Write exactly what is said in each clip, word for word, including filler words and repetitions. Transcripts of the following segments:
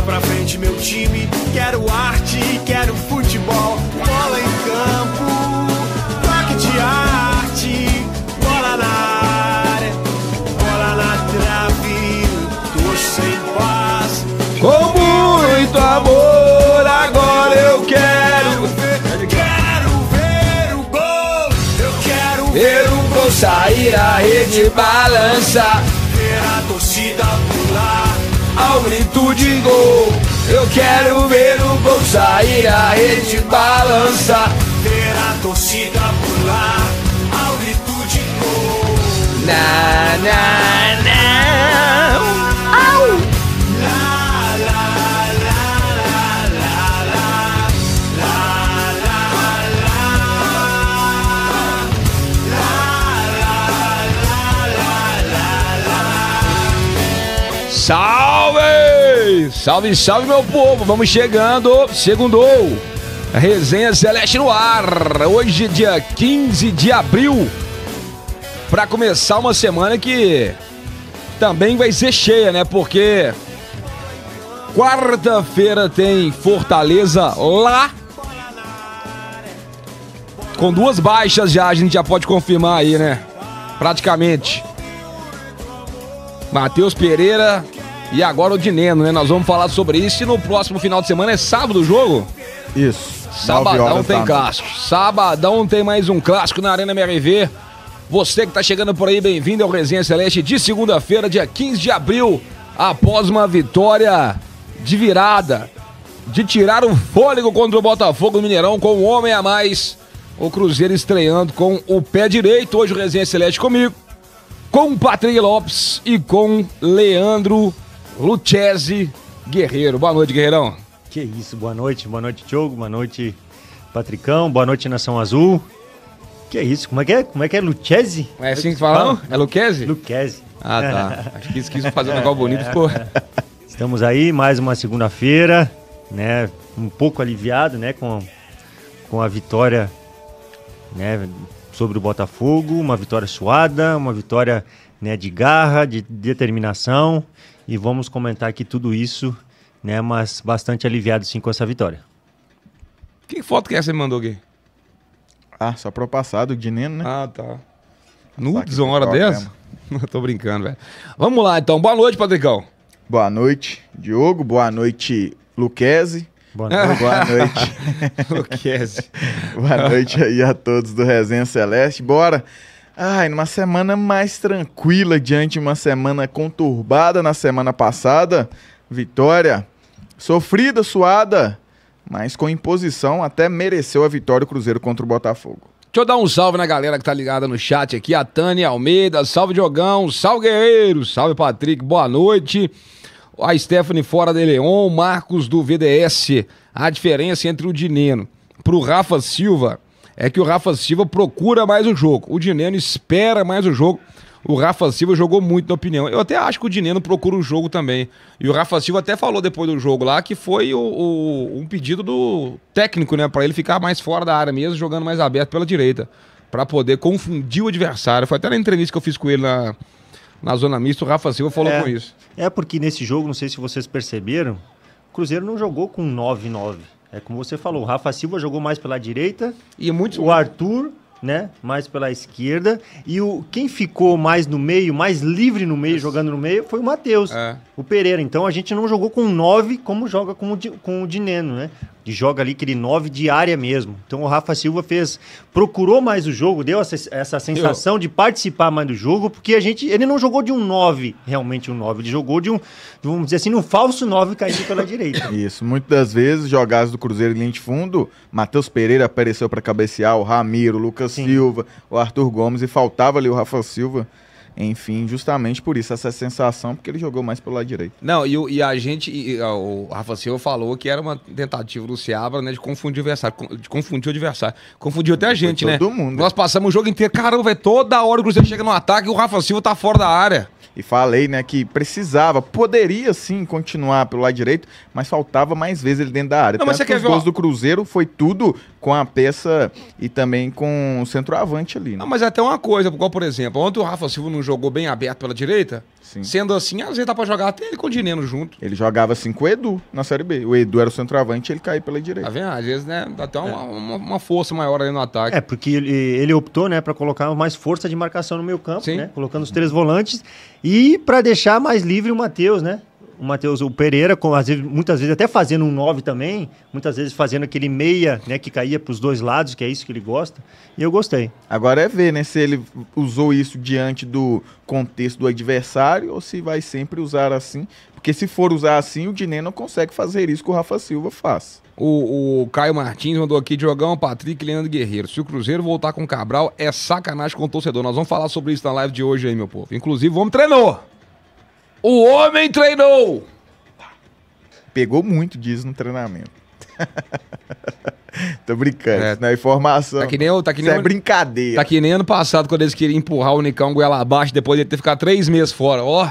Bola pra frente, meu time. Quero arte, quero futebol. Bola em campo, toque de arte. Bola na área, bola na trave. Tô sem paz. Com muito amor, agora eu quero. Eu quero ver o gol. Eu quero ver o gol sair, a rede balançar. Ver a torcida pular. Ao grito de gol, eu quero ver o gol sair, a rede balançar. Ver a torcida pular, ao grito de gol. Na, na, na. Au! La, la, la, la, la, la, la, la, la, la, la, la, la, la, la, la. Salve! Salve, salve, meu povo! Vamos chegando, segundou! Resenha Celeste no ar! Hoje, dia quinze de abril, para começar uma semana que também vai ser cheia, né? Porque quarta-feira tem Fortaleza lá, com duas baixas já, a gente já pode confirmar aí, né? Praticamente. Matheus Pereira... E agora o Dinenno, né? Nós vamos falar sobre isso. E no próximo final de semana é sábado o jogo? Isso. Sabadão tem clássico. Sabadão tem mais um clássico na Arena M R V. Você que tá chegando por aí, bem-vindo ao Resenha Celeste de segunda-feira, dia quinze de abril. Após uma vitória de virada, de tirar o fôlego contra o Botafogo no Mineirão com um homem a mais. O Cruzeiro estreando com o pé direito. Hoje o Resenha Celeste comigo, com Patrick Lopes e com Leandro Luquesi Guerreiro. Boa noite, Guerreirão. Que isso, boa noite. Boa noite, Diogo. Boa noite, Patricão. Boa noite, Nação Azul. Que isso, como é que é? Como é que é? Luquesi? É assim que falam? É Luquesi? Luquesi. Ah, tá. Acho que isso quis fazer um negócio bonito, ficou. Estamos aí, mais uma segunda-feira, né? Um pouco aliviado, né? Com, com a vitória, né? Sobre o Botafogo, uma vitória suada, uma vitória, né, de garra, de determinação. E vamos comentar aqui tudo isso, né? Mas bastante aliviado, sim, com essa vitória. Que foto que é essa que você mandou aqui? Ah, só pro passado, o Dinenno, né? Ah, tá. Nudes, uma hora dessa? Não, tô brincando, velho. Vamos lá, então. Boa noite, Patricão. Boa noite, Diogo. Boa noite, Luquesi. Boa noite. Boa noite. Luquesi. Boa noite aí a todos do Resenha Celeste. Bora! Ai, numa semana mais tranquila, diante de uma semana conturbada na semana passada, vitória sofrida, suada, mas com imposição, até mereceu a vitória o Cruzeiro contra o Botafogo. Deixa eu dar um salve na galera que tá ligada no chat aqui, a Tânia Almeida, salve Diogão, salve Guerreiro, salve Patrick, boa noite, a Stephanie Fora de Leon, Marcos do V D S, a diferença entre o Dinenno pro Rafa Silva é que o Rafa Silva procura mais o jogo. O Dinenno espera mais o jogo. O Rafa Silva jogou muito, na opinião. Eu até acho que o Dinenno procura o jogo também. E o Rafa Silva até falou depois do jogo lá que foi o, o, um pedido do técnico, né? Pra ele ficar mais fora da área mesmo, jogando mais aberto pela direita. Pra poder confundir o adversário. Foi até na entrevista que eu fiz com ele na, na zona mista, o Rafa Silva falou é, com isso. É porque nesse jogo, não sei se vocês perceberam, o Cruzeiro não jogou com nove nove. É como você falou, o Rafa Silva jogou mais pela direita, e muito... o Arthur, né, mais pela esquerda, e o, quem ficou mais no meio, mais livre no meio, jogando no meio, foi o Matheus, é. o Pereira. Então a gente não jogou com nove como joga com o, com o Dinenno, né? E joga ali aquele nove de área mesmo. Então o Rafa Silva fez, procurou mais o jogo, deu essa, essa sensação Eu... de participar mais do jogo, porque a gente, ele não jogou de um nove, realmente um nove, ele jogou de um, vamos dizer assim, um falso nove caindo pela direita. Isso, muitas das vezes, jogadas do Cruzeiro em linha de fundo, Matheus Pereira apareceu para cabecear, o Ramiro, o Lucas Sim. Silva, o Arthur Gomes, e faltava ali o Rafa Silva. Enfim, justamente por isso, essa sensação, porque ele jogou mais pelo lado direito. Não, e, e a gente, e, o Rafa Silva falou que era uma tentativa do Seabra, né, de confundir o adversário, de confundir o adversário. Confundiu até a gente, todo né? Todo mundo. Nós passamos o jogo inteiro, caramba, é toda hora o Cruzeiro chega no ataque e o Rafa Silva tá fora da área. E falei, né, que precisava, poderia sim continuar pelo lado direito, mas faltava mais vezes ele dentro da área. Não, mas você quer ver, os gols do Cruzeiro foi tudo com a peça e também com o centroavante ali. Né? Não, mas é até uma coisa, igual, por exemplo, ontem o Rafa Silva não jogou bem aberto pela direita? Sim. Sendo assim, às vezes dá pra jogar até ele com o Dinenno junto. Ele jogava assim com o Edu na Série B. O Edu era o centroavante e ele caiu pela direita. Tá vendo? Às vezes, né, dá até uma, é. uma, uma força maior ali no ataque. É, porque ele, ele optou, né, pra colocar mais força de marcação no meio campo, Sim. né? Colocando os três volantes e pra deixar mais livre o Matheus, né? O Matheus, o Pereira, com, às vezes, muitas vezes até fazendo um nove também, muitas vezes fazendo aquele meia, né, que caía para os dois lados, que é isso que ele gosta, e eu gostei. Agora é ver, né, se ele usou isso diante do contexto do adversário ou se vai sempre usar assim, porque se for usar assim, o Dinenno não consegue fazer isso que o Rafa Silva faz. O, o Caio Martins mandou aqui, Diogão, Patrick, Leandro Guerreiro, se o Cruzeiro voltar com o Cabral, é sacanagem com o torcedor. Nós vamos falar sobre isso na live de hoje aí, meu povo. Inclusive, vamos treinar! O homem treinou! Pegou muito disso no treinamento. Tô brincando, é. Isso não é informação. Tá que nem, tá que nem, isso é brincadeira. Tá que nem ano passado, quando eles queriam empurrar o Nicão goela abaixo, depois de ter ficado três meses fora. Ó,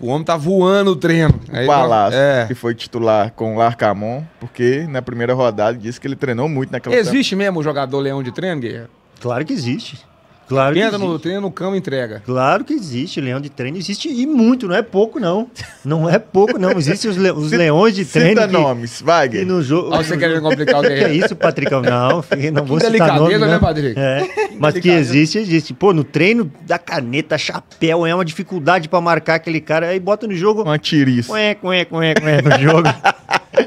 o homem tá voando o treino. Aí o Palácio, é. que foi titular com o Larcamon, porque na primeira rodada disse que ele treinou muito naquela... Existe temporada. Mesmo o jogador leão de treino, Guerreiro? Claro que existe. Claro que entra no treino, no campo entrega. Claro que existe, leão de treino existe e muito, não é pouco não. Não é pouco não, existem os, le os cita, leões de treino. Cita que, nomes, vai, Guerreiro. No ah, você quer me complicar o Guerreiro? É isso, Patricão, não, não vou citar nome, né, Patrick? É, mas que existe, existe. Pô, no treino da caneta, chapéu, é uma dificuldade pra marcar aquele cara, aí bota no jogo... Uma tiriça. Ué, ué, ué, ué, no jogo.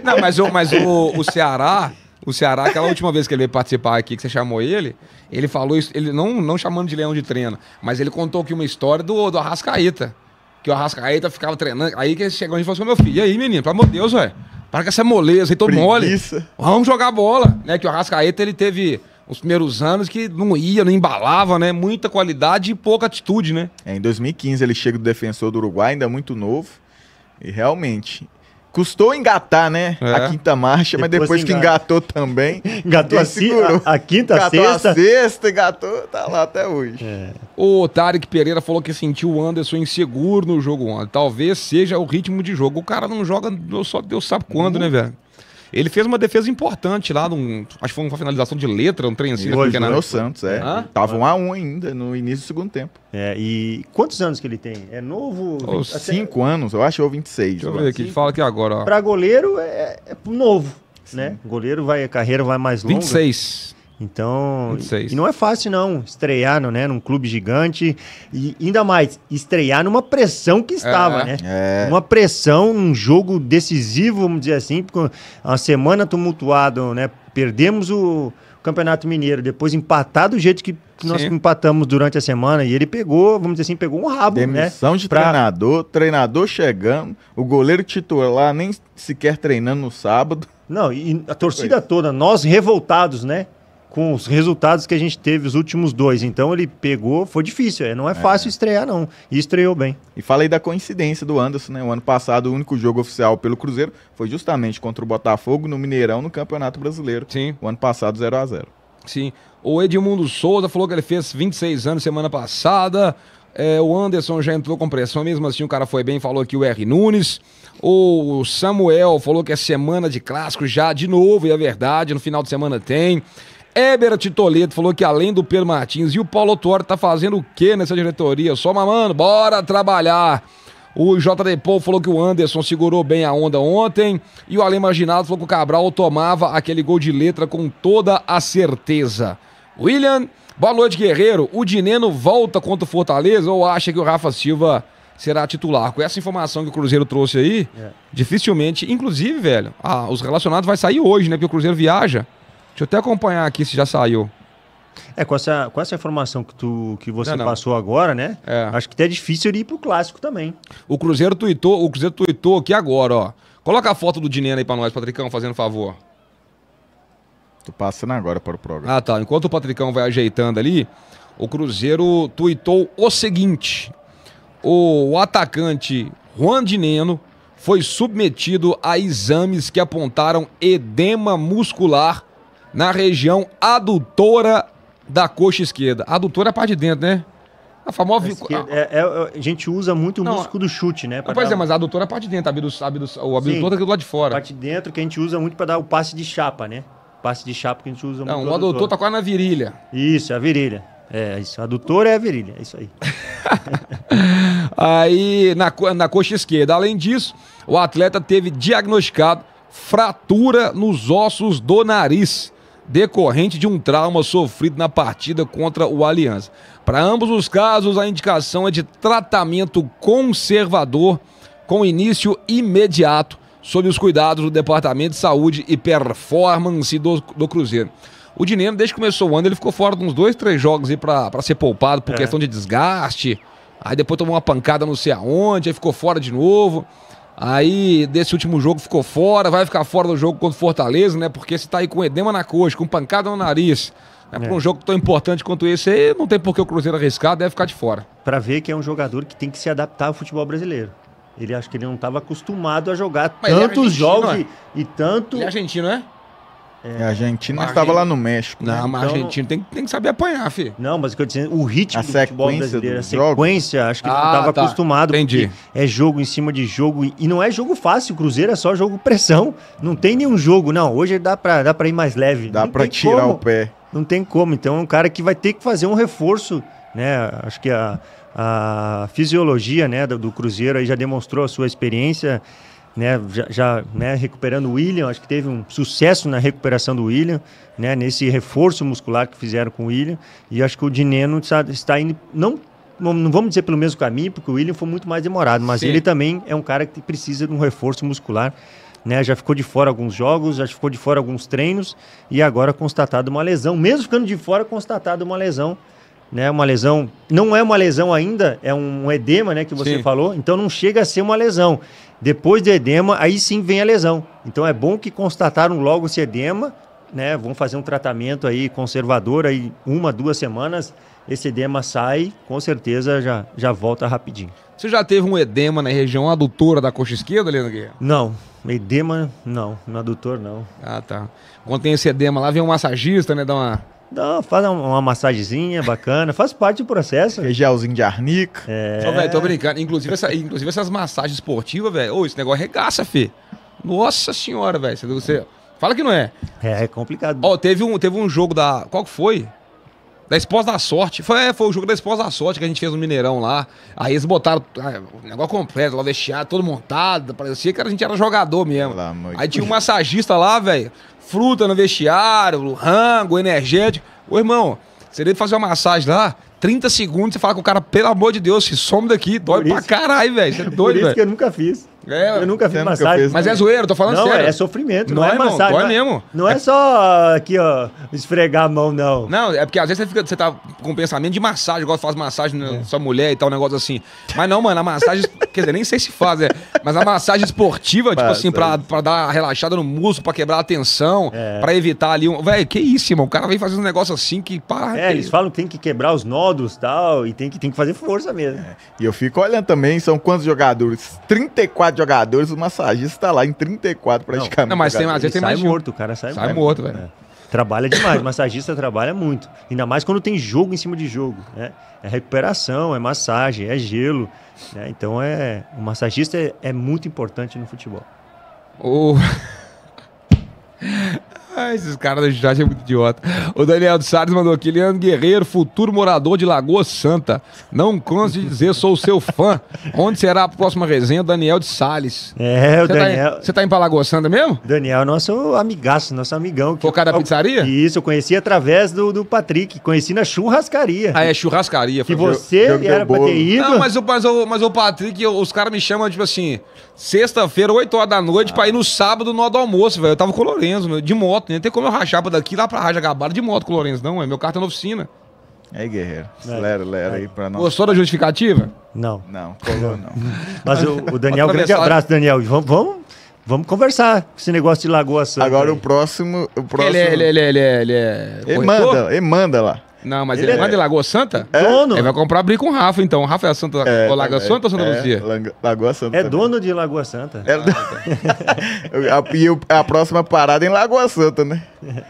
Não, mas, o, mas o, o Ceará... O Ceará, aquela última vez que ele veio participar aqui, que você chamou ele, ele falou isso, ele não, não chamando de leão de treino, mas ele contou aqui uma história do, do Arrascaeta, que o Arrascaeta ficava treinando, aí que chegou e falou assim, meu filho, e aí menino, pelo amor de Deus, velho, para com essa moleza, aí todo mole, vamos jogar bola, né, que o Arrascaeta, ele teve os primeiros anos que não ia, não embalava, né, muita qualidade e pouca atitude, né. É, em dois mil e quinze ele chega do Defensor do Uruguai, ainda muito novo, e realmente... Custou engatar, né? É. A quinta marcha, depois mas depois que engatou também. Engatou a, a, a quinta, engatou a sexta. Engatou a sexta, engatou, tá lá até hoje. É. O Tarek Pereira falou que sentiu o Anderson inseguro no jogo ontem. Talvez seja o ritmo de jogo. O cara não joga, só Deus sabe quando, uhum. né, velho? Ele fez uma defesa importante lá, num, acho que foi uma finalização de letra, um trenzinho. O Júnior Santos, é. Ah? Tava um a um ainda, no início do segundo tempo. É, e quantos anos que ele tem? É novo? vinte... Cinco até... anos, eu acho, ou vinte e seis. Deixa eu ver aqui, fala aqui agora. Ó. Pra goleiro, é, é novo, Sim. né? Goleiro, vai, a carreira vai mais longa. vinte e seis. Então, vinte e seis. E não é fácil não, estrear no, né, num clube gigante, e ainda mais, estrear numa pressão que estava, é, né? É. Uma pressão, um jogo decisivo, vamos dizer assim, porque uma semana tumultuada, né? Perdemos o Campeonato Mineiro, depois empatar do jeito que nós Sim. empatamos durante a semana, e ele pegou, vamos dizer assim, pegou um rabo, Demissão né? Demissão de pra... treinador, treinador chegando, o goleiro titular nem sequer treinando no sábado. Não, e a torcida toda, nós revoltados, né? Com os resultados que a gente teve, os últimos dois. Então ele pegou, foi difícil, não é fácil é. estrear não, e estreou bem. E falei da coincidência do Anderson, né? O ano passado o único jogo oficial pelo Cruzeiro foi justamente contra o Botafogo no Mineirão no Campeonato Brasileiro. Sim. O ano passado zero a zero. Sim. O Edmundo Souza falou que ele fez vinte e seis anos semana passada. É, o Anderson já entrou com pressão, mesmo assim o cara foi bem, falou aqui o R. Nunes. O Samuel falou que é semana de clássico já de novo, e é verdade, no final de semana tem... Éber Titoleto falou que além do Pedro Martins e o Paulo Otuori tá fazendo o que nessa diretoria? Só mamando, bora trabalhar. O J D Paul falou que o Anderson segurou bem a onda ontem. E o Além Marginado falou que o Cabral tomava aquele gol de letra com toda a certeza. Willian, boa noite, Guerreiro. O Dinenno volta contra o Fortaleza ou acha que o Rafa Silva será titular? Com essa informação que o Cruzeiro trouxe aí, é. dificilmente, inclusive, velho, ah, os relacionados vai sair hoje, né? Porque o Cruzeiro viaja. Deixa eu até acompanhar aqui se já saiu. É, com essa, com essa informação que, tu, que você não, não. passou agora, né? É. Acho que até é difícil ele ir pro clássico também. O Cruzeiro tuitou, o Cruzeiro tuitou aqui agora, ó. Coloca a foto do Dinenno aí pra nós, Patricão, fazendo favor. Tô passando agora para o programa. Ah, tá. Enquanto o Patricão vai ajeitando ali, o Cruzeiro tuitou o seguinte. O atacante Juan Dinenno foi submetido a exames que apontaram edema muscular na região adutora da coxa esquerda. Adutora é a parte de dentro, né? A famosa... A, é, é, a gente usa muito o não, músculo do chute, né? Não, pois dar... é, mas a adutora é a parte de dentro. A abdu, a abdu, o abdutor tá aqui do lado de fora. A parte de dentro que a gente usa muito para dar o passe de chapa, né? parte de chapa que a gente usa muito. Não, o adutor. adutor tá quase na virilha. Isso, é a virilha. É, isso. Adutor é a virilha, é isso aí. Aí, na, na coxa esquerda. Além disso, o atleta teve diagnosticado fratura nos ossos do nariz, decorrente de um trauma sofrido na partida contra o Aliança. Para ambos os casos, a indicação é de tratamento conservador com início imediato, sob os cuidados do Departamento de Saúde e Performance do, do Cruzeiro. O Dinenno, desde que começou o ano, ele ficou fora de uns dois, três jogos para ser poupado por é. questão de desgaste. Aí depois tomou uma pancada não sei aonde, aí ficou fora de novo. Aí, desse último jogo, ficou fora, vai ficar fora do jogo contra o Fortaleza, né? Porque se tá aí com edema na coxa, com pancada no nariz, né? Pra é. um jogo tão importante quanto esse aí, não tem por que o Cruzeiro arriscar, deve ficar de fora. Pra ver que é um jogador que tem que se adaptar ao futebol brasileiro. Ele acho que ele não estava acostumado a jogar mas tantos é jogos é? e tanto... Ele é argentino, né? É, argentino, mas estava lá no México. Não, né? mas então, argentino tem, tem que saber apanhar, filho. Não, mas o que eu disse, o ritmo do futebol brasileiro, a sequência, jogo. acho que ele ah, não estava tá. acostumado. Entendi. É jogo em cima de jogo, e não é jogo fácil, o Cruzeiro é só jogo pressão. Não tem nenhum jogo, não. Hoje dá pra, dá pra ir mais leve. Dá não pra tirar como. o pé. Não tem como, então é um cara que vai ter que fazer um reforço, né? Acho que a, a fisiologia, né, do, do Cruzeiro aí já demonstrou a sua experiência. Né, já, já né, recuperando o Willian, acho que teve um sucesso na recuperação do Willian, né, nesse reforço muscular que fizeram com o Willian, e acho que o Dinenno está, está indo, não, não vamos dizer pelo mesmo caminho, porque o Willian foi muito mais demorado, mas Sim. ele também é um cara que precisa de um reforço muscular, né, já ficou de fora alguns jogos, já ficou de fora alguns treinos, e agora constatada uma lesão, mesmo ficando de fora, constatada uma lesão, né, uma lesão, não é uma lesão ainda, é um edema, né, que você sim. falou, então não chega a ser uma lesão. Depois do edema, aí sim vem a lesão. Então é bom que constataram logo esse edema, né, vão fazer um tratamento aí conservador, aí uma, duas semanas, esse edema sai, com certeza já, já volta rapidinho. Você já teve um edema na região adutora da coxa esquerda, Leandro Guerreiro? Não, edema não, no adutor não. Ah, tá. Quando tem esse edema lá, vem um massagista, né, dá uma... Não, faz uma massagenzinha bacana, faz parte do processo. Gelzinho de arnica. É. Só, velho, tô brincando. Inclusive, essa, inclusive essas massagens esportivas, velho. Ô, esse negócio arregaça, fi. Nossa senhora, velho. Você, você fala que não é. É, é complicado. Ó, teve um, teve um jogo da... Qual que foi? Da Esposa da Sorte. Foi, é, foi o jogo da Esposa da Sorte que a gente fez no Mineirão lá. Aí eles botaram o negócio completo, lá vestiado, todo montado. Parecia que a gente era jogador mesmo. Lá, Aí tinha um massagista lá, velho. Fruta no vestiário, rango, energético. Ô, irmão, você deve fazer uma massagem lá, trinta segundos, você fala com o cara, pelo amor de Deus, se some daqui, dói pra caralho, velho. Você é doido, velho. Por isso véio. que eu nunca fiz. É, eu nunca fiz massagem. Nunca Mas é zoeira, eu tô falando não, sério. Não, é sofrimento, não, não é, é massagem. Dói não, mesmo. Não é, é só aqui, ó, esfregar a mão, não. Não, é porque às vezes você, fica, você tá com o pensamento de massagem, igual faz massagem na é. sua mulher e tal, um negócio assim. Mas não, mano, a massagem, quer dizer, nem sei se faz, é. Mas a massagem esportiva, tipo assim, pra, pra dar uma relaxada no músculo, pra quebrar a tensão, é. pra evitar ali um... Véi, que isso, irmão, o cara vem fazendo um negócio assim que... Pá, é, que... eles falam que tem que quebrar os nódulos e tal, e tem que, tem que fazer força mesmo. É. E eu fico olhando também, são quantos jogadores? trinta e quatro jogadores, o massagista tá lá em trinta e quatro praticamente. Não, mas tem, às vezes tem mais morto, o cara sai, sai morto, morto velho. É. Trabalha demais, o massagista trabalha muito. Ainda mais quando tem jogo em cima de jogo, né? É recuperação, é massagem, é gelo, né? Então é, o massagista é, é muito importante no futebol. O Ai, esses caras da justiça é muito idiota. O Daniel de Salles mandou aqui: Leandro Guerreiro, futuro morador de Lagoa Santa. Não canso de dizer, sou seu fã. Onde será a próxima resenha? Daniel de Salles. É, o Daniel. Você tá indo pra Lagoa Santa mesmo? Daniel, nosso amigaço, nosso amigão. Foi o cara da pizzaria? Isso, eu conheci através do, do Patrick. Conheci na churrascaria. Ah, é, churrascaria. Que você era pra ter ido. Não, mas o, mas o, mas o Patrick, eu, os caras me chamam, tipo assim, sexta-feira, oito horas da noite, ah. pra ir no sábado, no hora do almoço, velho. Eu tava com o Lourenço, meu, de moto. Nem tem como eu rachar pra daqui lá pra Raja Gabara de moto com o Lourenço, não, é meu carro tá na oficina. É, Guerreiro, lera, lera aí pra nós. Gostou da justificativa? Não. Não, colou não. Mas o, o Daniel, grande abraço, Daniel. Vamos, vamos, vamos conversar com esse negócio de Lagoa Santa. Agora o próximo, o próximo... Ele é, ele é, ele é, ele é, ele é... Ele manda, ele manda lá. Não, mas ele, ele é... manda em Lagoa Santa? É dono. Ele vai comprar briga com o Rafa, então. O Rafa é a Santa... É, Lagoa é, Santa ou Santa é, Luzia? Lagoa Santa. É também. Dono de Lagoa Santa. É... Ah, tá. E a próxima parada é em Lagoa Santa, né?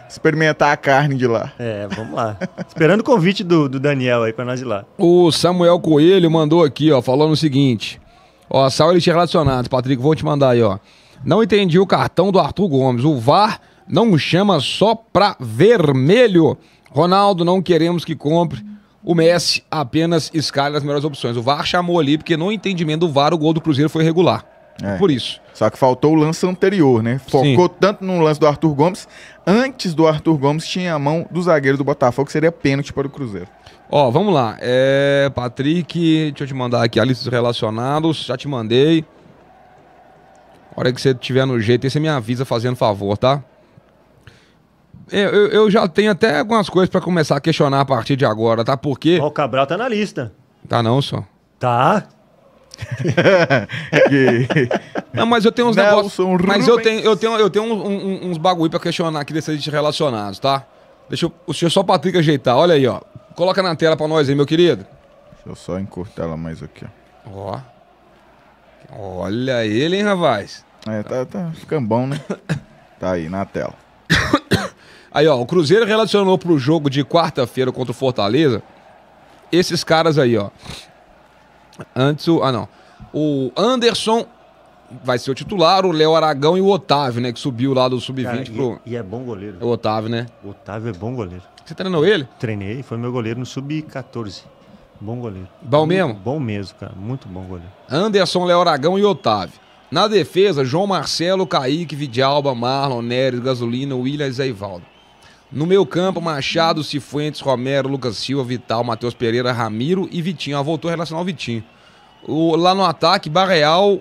Experimentar a carne de lá. É, vamos lá. Esperando o convite do, do Daniel aí pra nós ir lá. O Samuel Coelho mandou aqui, ó, falando o seguinte. Ó, salve, eles relacionados. Patrick, vou te mandar aí, ó. Não entendi o cartão do Arthur Gomes. O V A R não chama só pra vermelho. Ronaldo, não queremos que compre. O Messi apenas escalha as melhores opções. O V A R chamou ali, porque no entendimento do V A R, o gol do Cruzeiro foi irregular. É. Por isso. Só que faltou o lance anterior, né? Focou Sim. tanto no lance do Arthur Gomes. Antes do Arthur Gomes, tinha a mão do zagueiro do Botafogo, que seria pênalti para o Cruzeiro. Ó, vamos lá. É, Patrick, deixa eu te mandar aqui a lista dos relacionados. Já te mandei. A hora que você tiver no jeito, aí você me avisa fazendo favor, tá? Eu, eu, eu já tenho até algumas coisas pra começar a questionar a partir de agora, tá? Porque... Ó, o Cabral tá na lista. Tá não, só. Tá. Não, mas eu tenho uns negócios... Mas eu tenho, eu tenho, eu tenho um, um, uns bagulho pra questionar aqui desses relacionados, tá? Deixa eu, deixa eu só o Patrick ajeitar. Olha aí, ó. Coloca na tela pra nós aí, meu querido. Deixa eu só encurtar ela mais aqui, ó. Ó. Olha ele, hein, rapaz? É, tá, tá ficando bom, né? Tá aí, na tela. Aí, ó, o Cruzeiro relacionou pro jogo de quarta-feira contra o Fortaleza esses caras aí, ó. Antes o... Ah, não. O Anderson vai ser o titular, o Léo Aragão e o Otávio, né? Que subiu lá do sub vinte pro... E é bom goleiro. É o Otávio, né? O Otávio é bom goleiro. Você treinou ele? Treinei, foi meu goleiro no sub quatorze. Bom goleiro. Bom mesmo? Bom mesmo, cara. Muito bom goleiro. Anderson, Léo Aragão e Otávio. Na defesa, João Marcelo, Kaique, Vidialba, Marlon, Neres, Gasolina, Willian e Zé Ivaldo. No meio campo, Machado, Cifuentes, Romero, Lucas Silva, Vital, Matheus Pereira, Ramiro e Vitinho. Ah, voltou a relacionar o Vitinho. O, lá no ataque, Barreal,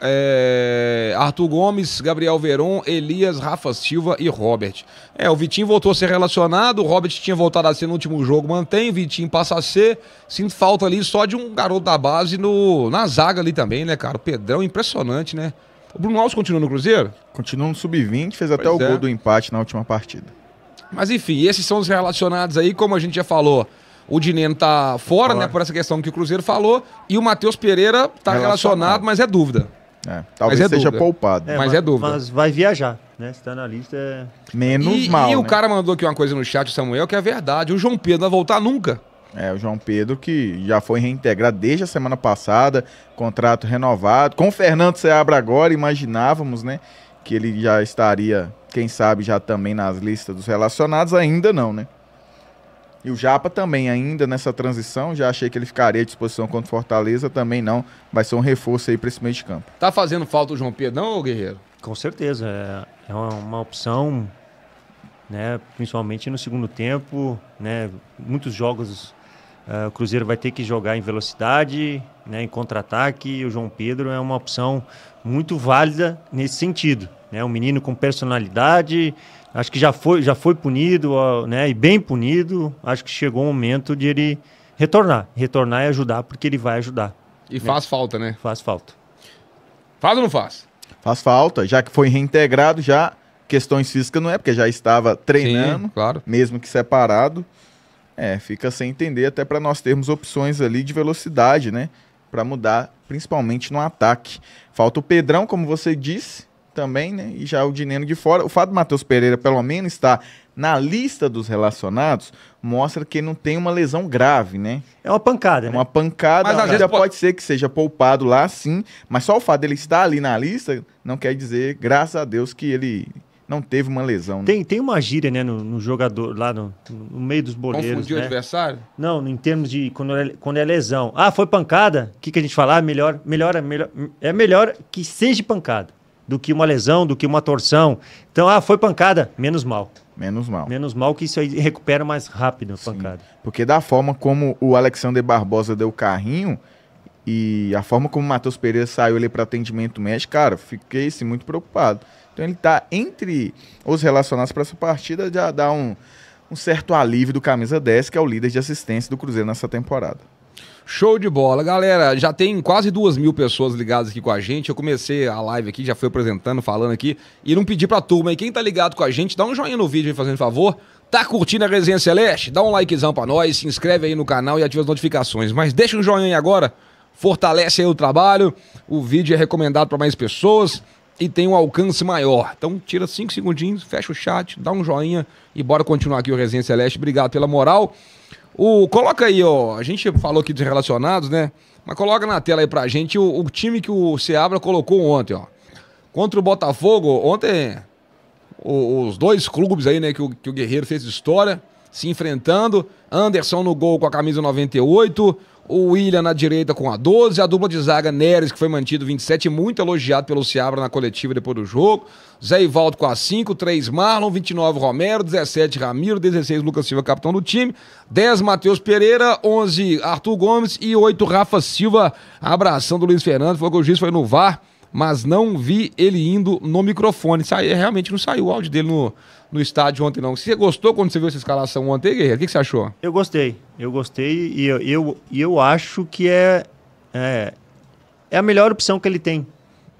é, Arthur Gomes, Gabriel Veron, Elias, Rafa Silva e Robert. É, o Vitinho voltou a ser relacionado, o Robert tinha voltado a ser no último jogo, mantém, o Vitinho passa a ser. Sinto falta ali só de um garoto da base no, na zaga ali também, né, cara? O Pedrão, impressionante, né? O Bruno Alves continua no Cruzeiro? Continua no sub vinte, fez até pois o é. gol do empate na última partida. Mas enfim, esses são os relacionados aí, como a gente já falou. O Dinenno tá fora, fora, né, por essa questão que o Cruzeiro falou, e o Matheus Pereira tá relacionado, relacionado mas é dúvida. É, talvez é seja dúvida. poupado. É, mas, mas é dúvida. Mas vai viajar, né? Se tá na lista é... Menos e, mal, E né? o cara mandou aqui uma coisa no chat, o Samuel, que é verdade. O João Pedro não vai voltar nunca. É, o João Pedro que já foi reintegrado desde a semana passada, contrato renovado. Com o Fernando Seabra agora, imaginávamos, né, que ele já estaria, quem sabe, já também nas listas dos relacionados. Ainda não, né? E o Japa também ainda nessa transição, já achei que ele ficaria à disposição contra o Fortaleza, também não, vai ser um reforço aí para esse meio de campo. Tá fazendo falta o João Pedro, não, Guerreiro? Com certeza, é uma, uma opção, né, principalmente no segundo tempo, né, muitos jogos uh, o Cruzeiro vai ter que jogar em velocidade, né, em contra-ataque, o João Pedro é uma opção muito válida nesse sentido, né, um menino com personalidade. Acho que já foi, já foi punido, né? E bem punido. Acho que chegou o momento de ele retornar. Retornar e ajudar, porque ele vai ajudar. E né? faz falta, né? Faz falta. Faz ou não faz? Faz falta, já que foi reintegrado, já questões físicas não é, porque já estava treinando, Sim, claro. mesmo que separado. É, fica sem entender, até para nós termos opções ali de velocidade, né? Para mudar, principalmente no ataque. Falta o Pedrão, como você disse... também, né? E já o Dinenno de fora. O fato do Matheus Pereira, pelo menos, estar na lista dos relacionados, mostra que não tem uma lesão grave, né? É uma pancada, é uma né? Uma pancada. Mas ainda pode... pode ser que seja poupado lá, sim. Mas só o fato dele estar ali na lista não quer dizer, graças a Deus, que ele não teve uma lesão. Né? Tem, tem uma gíria, né, no, no jogador, lá no, no meio dos boleiros. Confundiu né? o adversário? Não, em termos de quando é, quando é lesão. Ah, foi pancada? O que, que a gente fala? Ah, melhor, melhor, melhor, é melhor que seja pancada do que uma lesão, do que uma torção. Então, ah, foi pancada, menos mal. Menos mal. Menos mal que isso aí recupera mais rápido a Sim, pancada. Porque da forma como o Alexander Barboza deu o carrinho e a forma como o Matheus Pereira saiu ali para atendimento médico, cara, fiquei assim, muito preocupado. Então ele tá entre os relacionados para essa partida, já dá um, um certo alívio do camisa dez, que é o líder de assistência do Cruzeiro nessa temporada. Show de bola, galera, já tem quase duas mil pessoas ligadas aqui com a gente, eu comecei a live aqui, já fui apresentando, falando aqui, e não pedi pra turma aí, quem tá ligado com a gente, dá um joinha no vídeo aí fazendo favor, tá curtindo a Resenha Celeste? Dá um likezão pra nós, se inscreve aí no canal e ativa as notificações, mas deixa um joinha aí agora, fortalece aí o trabalho, o vídeo é recomendado pra mais pessoas e tem um alcance maior, então tira cinco segundinhos, fecha o chat, dá um joinha e bora continuar aqui o Resenha Celeste, obrigado pela moral. O, coloca aí, ó, a gente falou aqui dos relacionados, né? Mas coloca na tela aí pra gente o, o time que o Seabra colocou ontem, ó. Contra o Botafogo, ontem os dois clubes aí, né, que o, que o Guerreiro fez história, se enfrentando. Anderson no gol com a camisa noventa e oito, o Willian na direita com a doze, a dupla de zaga Neres, que foi mantido vinte e sete, muito elogiado pelo Seabra na coletiva depois do jogo. Zé Ivaldo com a cinco, três Marlon, vinte e nove Romero, dezessete Ramiro, dezesseis Lucas Silva, capitão do time, dez Matheus Pereira, onze Arthur Gomes e oito Rafa Silva. Abração do Luiz Fernando, falou que o juiz foi no V A R, mas não vi ele indo no microfone. Sai, realmente não saiu o áudio dele no, no estádio ontem, não. Você gostou quando você viu essa escalação ontem, Guerreiro? O que, que você achou? Eu gostei, eu gostei e eu, eu, eu acho que é, é, é a melhor opção que ele tem.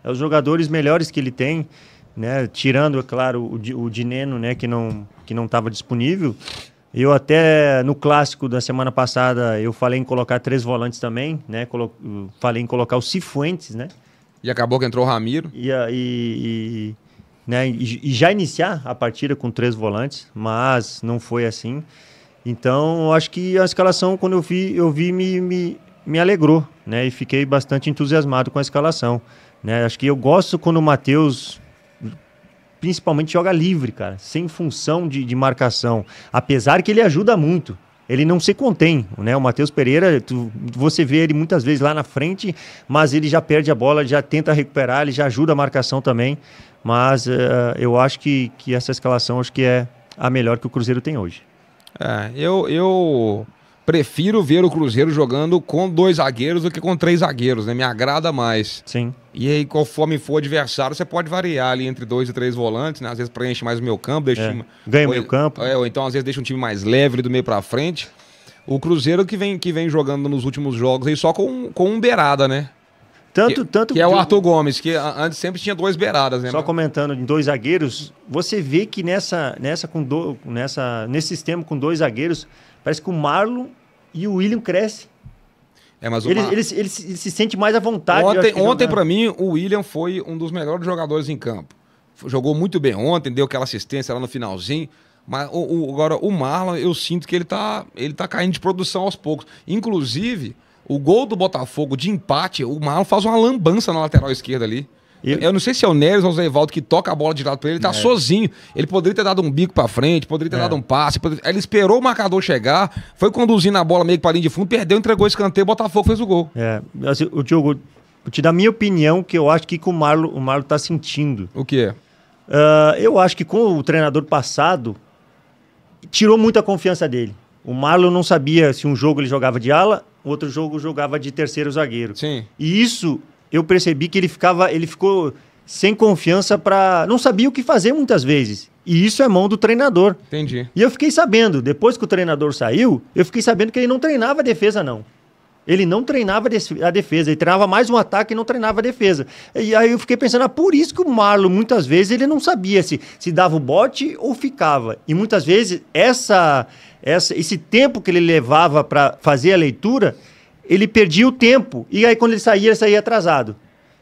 É os jogadores melhores que ele tem, né? Tirando, é claro, o, o Dinenno, né? que não que não estava disponível. Eu até, no clássico da semana passada, eu falei em colocar três volantes também, né? Colo- falei em colocar o Cifuentes, né? E acabou que entrou o Ramiro. E, e, e, né, e já iniciar a partida com três volantes, mas não foi assim. Então, acho que a escalação, quando eu vi, eu vi me, me, me alegrou, né? E fiquei bastante entusiasmado com a escalação, né? Acho que eu gosto quando o Matheus, principalmente, joga livre, cara. Sem função de, de marcação. Apesar que ele ajuda muito. Ele não se contém, né? O Matheus Pereira, tu, você vê ele muitas vezes lá na frente, mas ele já perde a bola, já tenta recuperar, ele já ajuda a marcação também. Mas uh, eu acho que, que essa escalação acho que é a melhor que o Cruzeiro tem hoje. É, eu, eu prefiro ver o Cruzeiro jogando com dois zagueiros do que com três zagueiros, né? Me agrada mais. Sim. E aí, conforme for adversário, você pode variar ali entre dois e três volantes, né? Às vezes preenche mais o meio campo, deixa é. um... ganha o meio campo. É, ou então às vezes deixa um time mais leve do meio pra frente. O Cruzeiro que vem, que vem jogando nos últimos jogos aí só com, com um beirada, né? Tanto, que, tanto que é o Arthur Gomes, que antes sempre tinha duas beiradas, né? Só comentando em dois zagueiros, você vê que nessa, nessa, com do, nessa, nesse sistema com dois zagueiros, parece que o Marlon e o Willian crescem. É, mas ele, Mar... ele, ele, ele, se, ele se sente mais à vontade. Ontem, ontem para mim, o Willian foi um dos melhores jogadores em campo. Jogou muito bem ontem, deu aquela assistência lá no finalzinho. Mas o, o, agora, o Marlon, eu sinto que ele tá, ele tá caindo de produção aos poucos. Inclusive, o gol do Botafogo de empate, o Marlon faz uma lambança na lateral esquerda ali. Eu... eu não sei se é o Neres ou o Zé Ivaldo que toca a bola de lado pra ele, ele tá é. sozinho. Ele poderia ter dado um bico pra frente, poderia ter é. dado um passe. Poderia... Ele esperou o marcador chegar, foi conduzindo a bola meio que pra linha de fundo, perdeu, entregou o escanteio, o Botafogo fez o gol. É, assim, o Diogo, vou te dar a minha opinião, que eu acho que, que o Marlon, o Marlon tá sentindo. O quê? Uh, eu acho que com o treinador passado, tirou muita confiança dele. O Marlon não sabia se um jogo ele jogava de ala, outro jogo jogava de terceiro zagueiro. Sim. E isso... eu percebi que ele, ficava, ele ficou sem confiança para... não sabia o que fazer muitas vezes. E isso é mão do treinador. Entendi. E eu fiquei sabendo, depois que o treinador saiu, eu fiquei sabendo que ele não treinava a defesa, não. Ele não treinava a defesa. Ele treinava mais um ataque e não treinava a defesa. E aí eu fiquei pensando, ah, por isso que o Marlon, muitas vezes, ele não sabia se, se dava o bote ou ficava. E muitas vezes, essa, essa, esse tempo que ele levava para fazer a leitura... ele perdia o tempo, e aí quando ele saía, ele saía atrasado.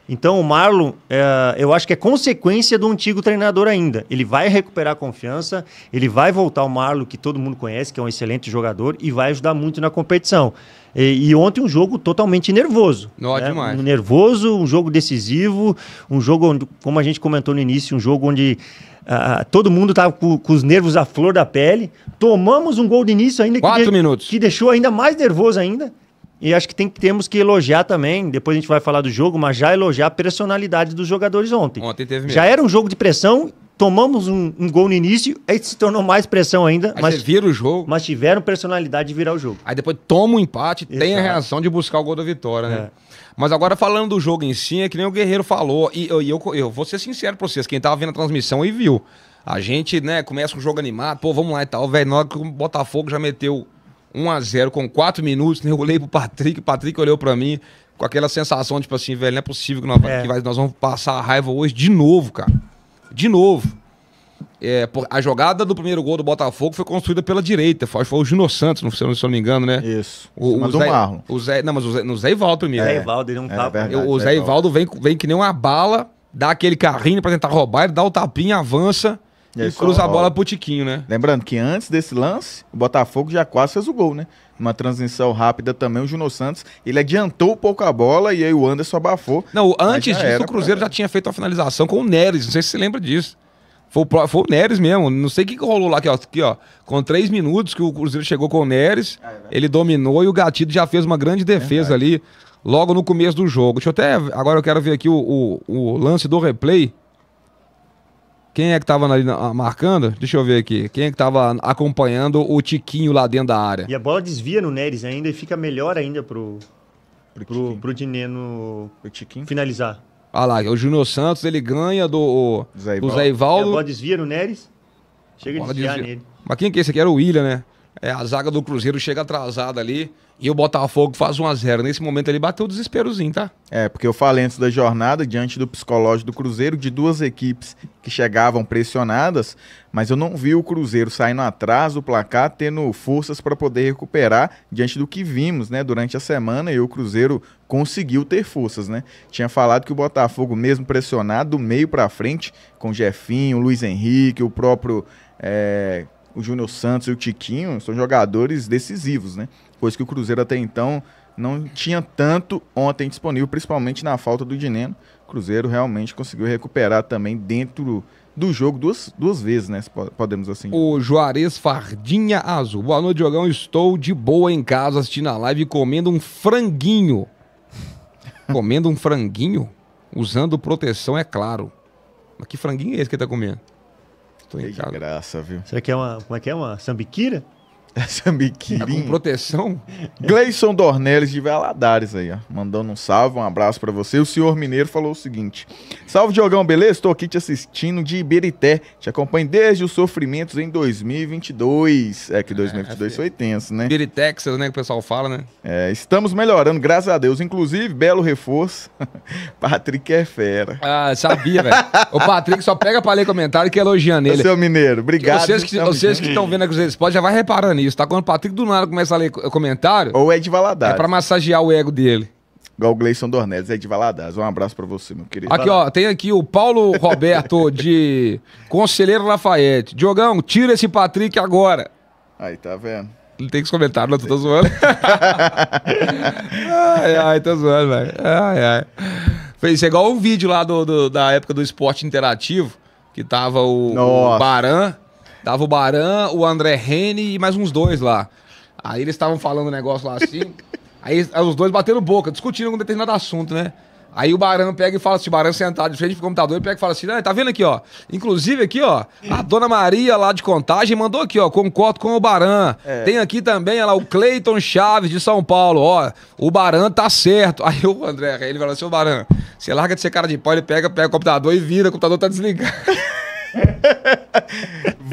Então o Marlon, é, eu acho que é consequência do antigo treinador ainda. Ele vai recuperar a confiança, ele vai voltar ao Marlon, que todo mundo conhece, que é um excelente jogador, e vai ajudar muito na competição. E, e ontem um jogo totalmente nervoso. Não, né? Demais. Um nervoso, um jogo decisivo, um jogo, onde, como a gente comentou no início, um jogo onde uh, todo mundo estava com, com os nervos à flor da pele. Tomamos um gol de início ainda. Quatro que, minutos. Que deixou ainda mais nervoso ainda. E acho que tem, temos que elogiar também, depois a gente vai falar do jogo, mas já elogiar a personalidade dos jogadores ontem. Ontem teve mesmo. Já era um jogo de pressão, tomamos um, um gol no início, aí se tornou mais pressão ainda. Aí mas vira o jogo. Mas tiveram personalidade de virar o jogo. Aí depois toma o empate, exato, tem a reação de buscar o gol da vitória, né? É. Mas agora falando do jogo em si, é que nem o Guerreiro falou, e eu, eu, eu vou ser sincero pra vocês, quem tava vendo a transmissão e viu. A gente, né, começa um jogo animado, pô, vamos lá e tal, velho, na hora que o Botafogo já meteu... um a zero com quatro minutos, né? Eu olhei pro Patrick, o Patrick olhou pra mim com aquela sensação, tipo assim, velho, não é possível que nós, é. que nós vamos passar a raiva hoje de novo, cara. De novo. É, por, a jogada do primeiro gol do Botafogo foi construída pela direita, foi, foi o Júnior Santos, não, se eu não me engano, né? Isso. O, o, Zé, o Zé, não, mas o Zé, no Zé Ivaldo primeiro. É, Ivaldo, ele não tá, é verdade, o Zé Ivaldo vem, vem que nem uma bala, dá aquele carrinho pra tentar roubar, ele dá o tapinha, avança... e, e cruza a bola pro Tiquinho, né? Lembrando que antes desse lance, o Botafogo já quase fez o gol, né? Uma transição rápida também, o Júnior Santos, ele adiantou um pouco a bola e aí o Anderson abafou. Não, antes disso o Cruzeiro já tinha feito a finalização com o Neres, não sei se você lembra disso. Foi o, foi o Neres mesmo, não sei o que rolou lá, aqui ó, aqui, ó, com três minutos que o Cruzeiro chegou com o Neres, ah, é ele dominou e o Gatito já fez uma grande defesa é ali, logo no começo do jogo. Deixa eu até, agora eu quero ver aqui o, o, o lance do replay. Quem é que tava ali na, marcando? Deixa eu ver aqui, quem é que tava acompanhando o Tiquinho lá dentro da área. E a bola desvia no Neres ainda e fica melhor ainda pro, pro, pro, pro Dinenno finalizar. Olha ah lá, o Júnior Santos, ele ganha do, do Zé Ivaldo. A bola desvia no Neres, chega a desviar desvia. nele. Mas quem que é esse aqui? Era o Willian, né? É, a zaga do Cruzeiro chega atrasada ali e o Botafogo faz um a zero. Nesse momento ele bateu o desesperozinho, tá? É, porque eu falei antes da jornada, diante do psicológico do Cruzeiro, de duas equipes que chegavam pressionadas, mas eu não vi o Cruzeiro saindo atrás do placar, tendo forças para poder recuperar diante do que vimos, né? Durante a semana, e o Cruzeiro conseguiu ter forças, né? Tinha falado que o Botafogo, mesmo pressionado, do meio para frente, com o Jefinho, o Luiz Henrique, o próprio... É... O Júnior Santos e o Tiquinho são jogadores decisivos, né? Pois que o Cruzeiro até então não tinha tanto ontem disponível, principalmente na falta do Dinenno. O Cruzeiro realmente conseguiu recuperar também dentro do jogo duas, duas vezes, né? Podemos assim. O Juarez Fardinha Azul. Boa noite, Diogão. Estou de boa em casa assistindo a live e comendo um franguinho. Comendo um franguinho? Usando proteção, é claro. Mas que franguinho é esse que ele tá comendo? Que graça, viu? Será que é uma, como é que é, uma sambiquira? É sambiquirinha. Tá com proteção? Gleison Dornelles de Valadares aí, ó, mandando um salve, um abraço pra você. O senhor mineiro falou o seguinte: salve, Diogão, beleza? Estou aqui te assistindo de Iberité. Te acompanho desde os sofrimentos em dois mil e vinte e dois. É que dois mil e vinte e dois é, foi tenso, né? Iberité, né, que o pessoal fala, né? É, estamos melhorando, graças a Deus. Inclusive, belo reforço. Patrick é fera. Ah, sabia, velho. O Patrick só pega pra ler comentário que elogiando ele. O seu mineiro, obrigado. Vocês que estão vendo a Cruzeiro Esporte, já vai reparando isso. Isso, tá? Quando o Patrick do nada começa a ler comentário... Ou é de Valadares. É pra massagear o ego dele. Igual o Gleison Dornelles, é de Valadares. Um abraço pra você, meu querido. Aqui, ó, tem aqui o Paulo Roberto de Conselheiro Lafayette. Diogão, tira esse Patrick agora. Aí, tá vendo? Não tem que comentar, não, tô zoando. Ai, ai, tô zoando, velho. Ai, ai. Foi isso, é igual um vídeo lá do, do, da época do esporte interativo, que tava o, o Baran... Tava o Baran, o André Rene e mais uns dois lá. Aí eles estavam falando um negócio lá assim. Aí os dois batendo boca, discutindo um determinado assunto, né? Aí o Baran pega e fala assim, o Baran sentado de frente pro computador, ele pega e fala assim, ah, tá vendo aqui, ó? Inclusive aqui, ó, a Dona Maria lá de Contagem mandou aqui, ó, concordo com o Baran. É. Tem aqui também, olha lá, o Cleiton Chaves de São Paulo, ó, o Baran tá certo. Aí o André Rene fala assim, ô Baran, você larga de ser cara de pau, ele pega, pega o computador e vira, o computador tá desligado.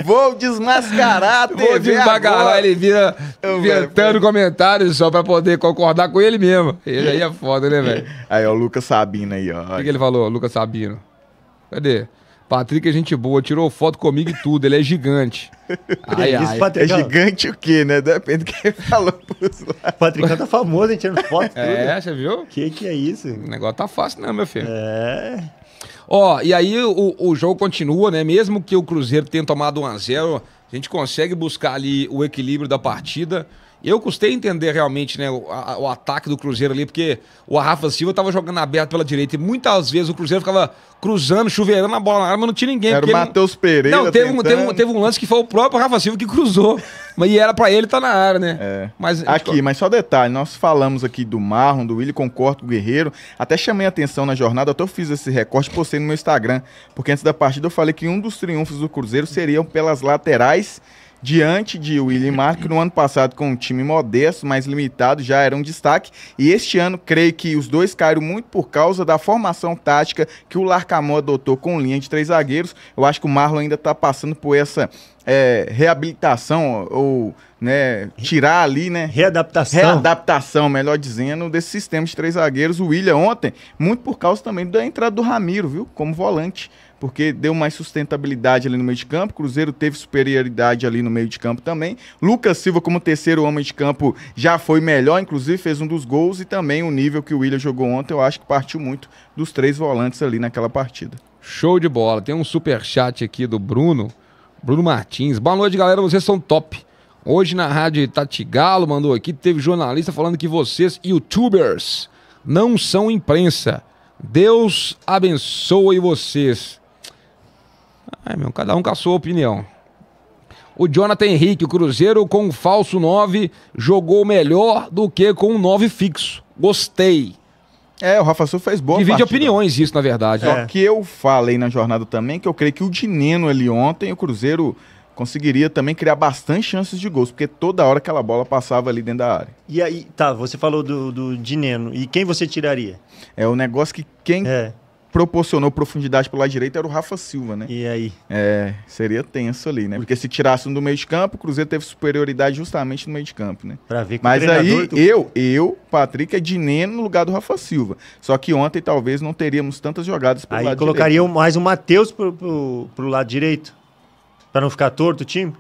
Vou desmascarar a T V. Vou desmascarar, agora. Ele vira inventando comentários só pra poder concordar com ele mesmo. Ele aí é foda, né, velho? Aí, ó, o Lucas Sabino aí, ó. O que, que ele falou, Lucas Sabino? Cadê? Patrick é gente boa, tirou foto comigo e tudo, ele é gigante. Ai, ai. É gigante o quê, né? Depende do que ele falou. Patrick tá famoso, hein, tirando foto tudo. É, você viu? Que que é isso? O negócio tá fácil não, meu filho. É... Ó, oh, e aí o, o jogo continua, né? Mesmo que o Cruzeiro tenha tomado um a zero, a gente consegue buscar ali o equilíbrio da partida. Eu custei entender realmente, né, o, a, o ataque do Cruzeiro ali, porque o Rafa Silva tava jogando aberto pela direita e muitas vezes o Cruzeiro ficava cruzando, chuveirando a bola na área, mas não tinha ninguém. Era o Matheus Pereira. Não, teve um, teve, um, teve um lance que foi o próprio Rafa Silva que cruzou. E era pra ele estar tá na área, né? É. Mas, aqui, gente... mas só detalhe, nós falamos aqui do Marlon, do Willian, concordo com o Guerreiro. Até chamei a atenção na jornada, até eu fiz esse recorte e postei no meu Instagram. Porque antes da partida eu falei que um dos triunfos do Cruzeiro seriam pelas laterais, diante de Willian Marco, que no ano passado, com um time modesto, mais limitado, já era um destaque. E este ano, creio que os dois caíram muito por causa da formação tática que o Larcamão adotou com linha de três zagueiros. Eu acho que o Marlon ainda está passando por essa é, reabilitação, ou né, tirar ali, né? Readaptação. Readaptação, melhor dizendo, desse sistema de três zagueiros. O Willian ontem, muito por causa também da entrada do Ramiro, viu? Como volante. Porque deu mais sustentabilidade ali no meio de campo, Cruzeiro teve superioridade ali no meio de campo também. Lucas Silva, como terceiro homem de campo, já foi melhor, inclusive fez um dos gols, e também o nível que o Willian jogou ontem, eu acho que partiu muito dos três volantes ali naquela partida. Show de bola. Tem um superchat aqui do Bruno, Bruno Martins. Boa noite, galera, vocês são top. Hoje na Rádio Tatigalo, mandou aqui, teve jornalista falando que vocês, youtubers, não são imprensa. Deus abençoe vocês. Ai, meu, cada um com a sua opinião. O Jonathan Henrique, o Cruzeiro com um falso nove, jogou melhor do que com um nove fixo. Gostei. É, o Rafa Silva fez boa partida. Divide opiniões isso, na verdade. É. Só que eu falei na jornada também que eu creio que o Dinenno ali ontem, o Cruzeiro conseguiria também criar bastante chances de gols, porque toda hora aquela bola passava ali dentro da área. E aí, tá, você falou do, do Dinenno, e quem você tiraria? É o negócio que quem é. proporcionou profundidade pelo lado direito era o Rafa Silva, né? E aí? É, seria tenso ali, né? Porque se tirasse um do meio de campo, o Cruzeiro teve superioridade justamente no meio de campo, né? Pra ver que Mas o aí, do... eu, eu, Patrick, é Dinenno no lugar do Rafa Silva. Só que ontem talvez não teríamos tantas jogadas pelo aí lado direito. Aí colocaria mais o Matheus pro, pro, pro lado direito? Pra não ficar torto o time?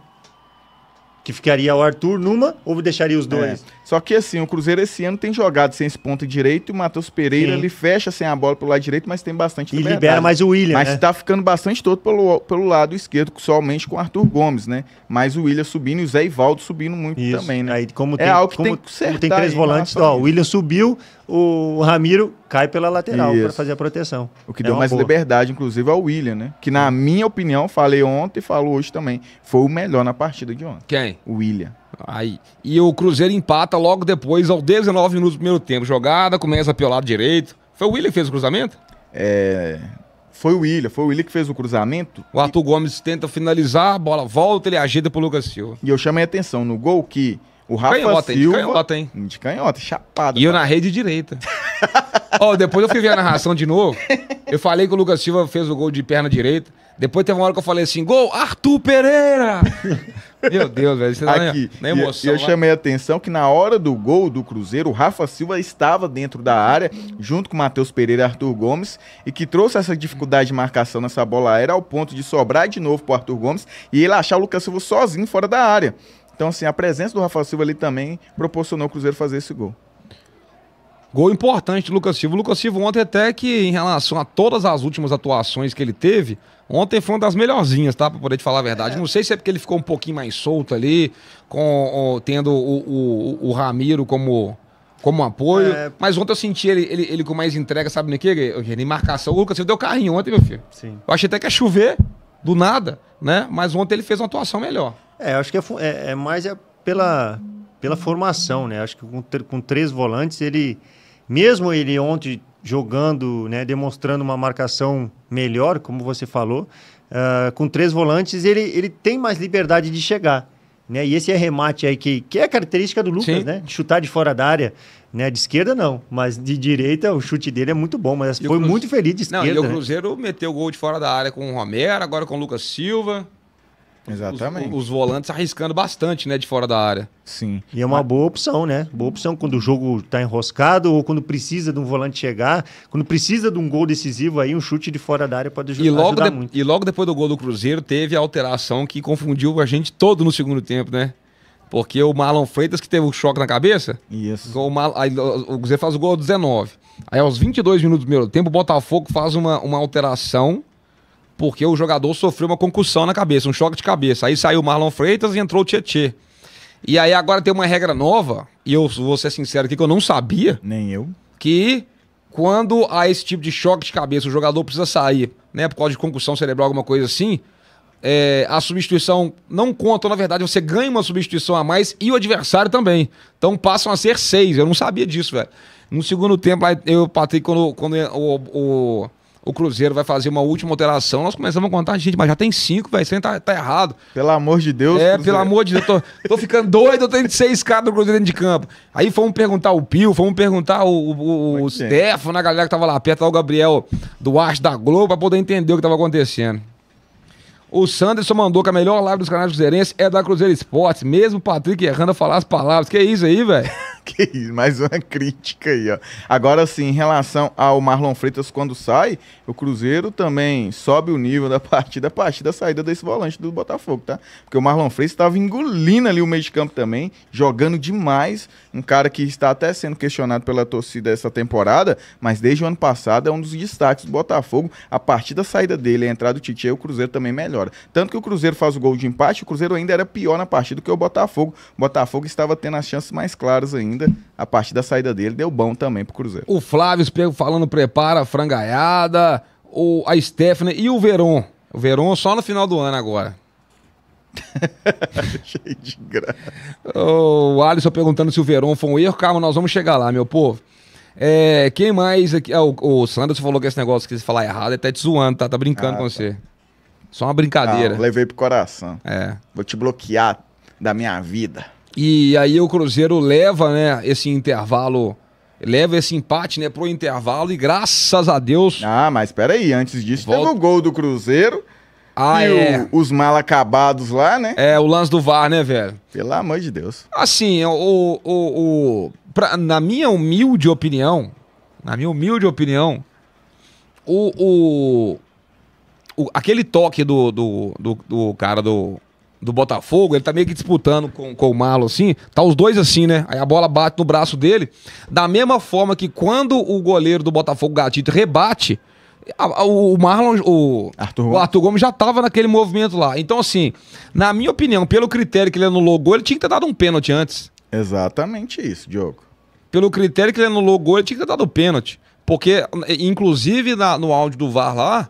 Que ficaria o Arthur numa ou deixaria os dois? É. Só que assim, o Cruzeiro esse ano tem jogado sem esse ponto direito e o Matheus Pereira, sim, ele fecha sem a bola pelo lado direito, mas tem bastante liberdade. E libera mais o Willian, Mas né? tá ficando bastante todo pelo, pelo lado esquerdo, somente com o Arthur Gomes, né? Mas o Willian subindo e o Zé Ivaldo subindo muito Isso. também, né? Aí, como tem, é algo que como, tem que acertar. Como tem três aí, volantes, ó, o Willian subiu, o Ramiro cai pela lateral para fazer a proteção. O que é deu mais boa. liberdade, inclusive, ao Willian, né? Que na minha opinião, falei ontem e falo hoje também, foi o melhor na partida de ontem. Quem? O Willian. Aí. E o Cruzeiro empata logo depois, aos dezenove minutos do primeiro tempo. Jogada, começa pelo lado direito. Foi o Willian que fez o cruzamento? É... Foi o Willian, foi o Willian que fez o cruzamento. O Arthur e... Gomes tenta finalizar, a bola volta, ele agita pro Lucas Silva. E eu chamei a atenção no gol que o Rafa canhota, Silva... De canhota, hein? De canhota, chapado. E cara. eu na rede direita. Ó, oh, depois eu fui ver a narração de novo. Eu falei que o Lucas Silva fez o gol de perna direita. Depois teve uma hora que eu falei assim, gol, Arthur Pereira! Meu Deus, velho, você tá aqui, na emoção. Eu, eu chamei a atenção que na hora do gol do Cruzeiro, o Rafa Silva estava dentro da área, junto com o Matheus Pereira e Arthur Gomes, e que trouxe essa dificuldade de marcação nessa bola aérea ao ponto de sobrar de novo pro Arthur Gomes e ele achar o Lucas Silva sozinho fora da área. Então, assim, a presença do Rafa Silva ali também proporcionou o Cruzeiro fazer esse gol. Gol importante do Lucas Silva. O Lucas Silva ontem até que, em relação a todas as últimas atuações que ele teve, ontem foi uma das melhorzinhas, tá? Pra poder te falar a verdade. É. Não sei se é porque ele ficou um pouquinho mais solto ali, com, o, tendo o, o, o Ramiro como, como apoio. É. Mas ontem eu senti ele, ele, ele com mais entrega, sabe no que? Em marcação. O Lucas Silva deu carrinho ontem, meu filho. Sim. Eu achei até que ia chover, do nada, né? Mas ontem ele fez uma atuação melhor. É, eu acho que é, é, é mais é pela, pela formação, né? Acho que com, com três volantes ele... Mesmo ele ontem jogando, né, demonstrando uma marcação melhor, como você falou, uh, com três volantes, ele, ele tem mais liberdade de chegar. Né? E esse arremate aí, que, que é a característica do Lucas, sim, né? De chutar de fora da área, né? De esquerda não, mas de direita o chute dele é muito bom, mas e foi Cruzeiro... muito feliz de esquerda. Não, e o Cruzeiro, né, meteu o gol de fora da área com o Romero, agora com o Lucas Silva... Exatamente. Os, os volantes arriscando bastante, né, de fora da área. Sim. E é uma boa opção, né? Boa opção quando o jogo está enroscado ou quando precisa de um volante chegar, quando precisa de um gol decisivo aí, um chute de fora da área pode ajudar, e logo ajudar de, muito. E logo depois do gol do Cruzeiro teve a alteração que confundiu a gente todo no segundo tempo, né? Porque o Marlon Freitas que teve um choque na cabeça, isso. O, Marlon, aí, o Cruzeiro faz o gol aos dezenove. Aí aos vinte e dois minutos do primeiro tempo o Botafogo faz uma, uma alteração porque o jogador sofreu uma concussão na cabeça, um choque de cabeça. Aí saiu o Marlon Freitas e entrou o Tietê. E aí agora tem uma regra nova, e eu vou ser sincero aqui, que eu não sabia. Nem eu. Que quando há esse tipo de choque de cabeça, o jogador precisa sair, né, por causa de concussão cerebral, alguma coisa assim, é, a substituição não conta, na verdade, você ganha uma substituição a mais e o adversário também. Então passam a ser seis, eu não sabia disso, velho. No segundo tempo, eu, Patrick, quando, quando o... o O Cruzeiro vai fazer uma última alteração. Nós começamos a contar, gente, mas já tem cinco, velho. Isso aí tá, tá errado. Pelo amor de Deus, É, Cruzeiro. pelo amor de Deus. Tô, tô ficando doido, eu tenho seis caras do Cruzeiro dentro de campo. Aí fomos perguntar o Pio, fomos perguntar o, o, o Stefano, a galera que tava lá perto, lá o Gabriel Duarte da Globo, pra poder entender o que tava acontecendo. O Sanderson mandou que a melhor live dos canais cruzeirenses é da Cruzeiro Esportes. Mesmo o Patrick errando a falar as palavras. Que isso aí, velho? Que isso, mais uma crítica aí, ó. Agora sim, em relação ao Marlon Freitas, quando sai, o Cruzeiro também sobe o nível da partida a partir da saída desse volante do Botafogo, tá? Porque o Marlon Freitas estava engolindo ali o meio de campo também, jogando demais. Um cara que está até sendo questionado pela torcida essa temporada, mas desde o ano passado é um dos destaques do Botafogo. A partir da saída dele, a entrada do Tite, o Cruzeiro também melhora. Tanto que o Cruzeiro faz o gol de empate, o Cruzeiro ainda era pior na partida do que o Botafogo. O Botafogo estava tendo as chances mais claras ainda. A partir da saída dele deu bom também pro Cruzeiro. O Flávio Espelho falando prepara, frangaiada, o, a Stephanie e o Veron. O Veron só no final do ano agora. Cheio de graça. O Alisson perguntando se o Veron foi um erro. Calma, nós vamos chegar lá, meu povo. É, quem mais aqui? Ah, o, o Sanderson falou que esse negócio que você falar errado, ele tá te zoando, tá? Tá brincando ah, com tá. você. Só uma brincadeira. Não, levei pro coração. É. Vou te bloquear da minha vida. E aí o Cruzeiro leva, né, esse intervalo, leva esse empate, né, pro intervalo e graças a Deus... Ah, mas peraí, antes disso volta... teve o gol do Cruzeiro ah, e é. o, os mal acabados lá, né? É, o lance do V A R, né, velho? Pelo amor de Deus. Assim, o... o, o pra, na minha humilde opinião, na minha humilde opinião, o... o... O, aquele toque do, do, do, do cara do, do Botafogo, ele tá meio que disputando com, com o Marlon, assim. Tá os dois assim, né? Aí a bola bate no braço dele. Da mesma forma que quando o goleiro do Botafogo, Gatito, rebate, a, a, o Marlon, o Arthur, o Arthur Gomes já tava naquele movimento lá. Então, assim, na minha opinião, pelo critério que ele anulou o gol, ele tinha que ter dado um pênalti antes. Exatamente isso, Diogo. Pelo critério que ele anulou o gol, ele tinha que ter dado um pênalti. Porque, inclusive, na, no áudio do V A R lá,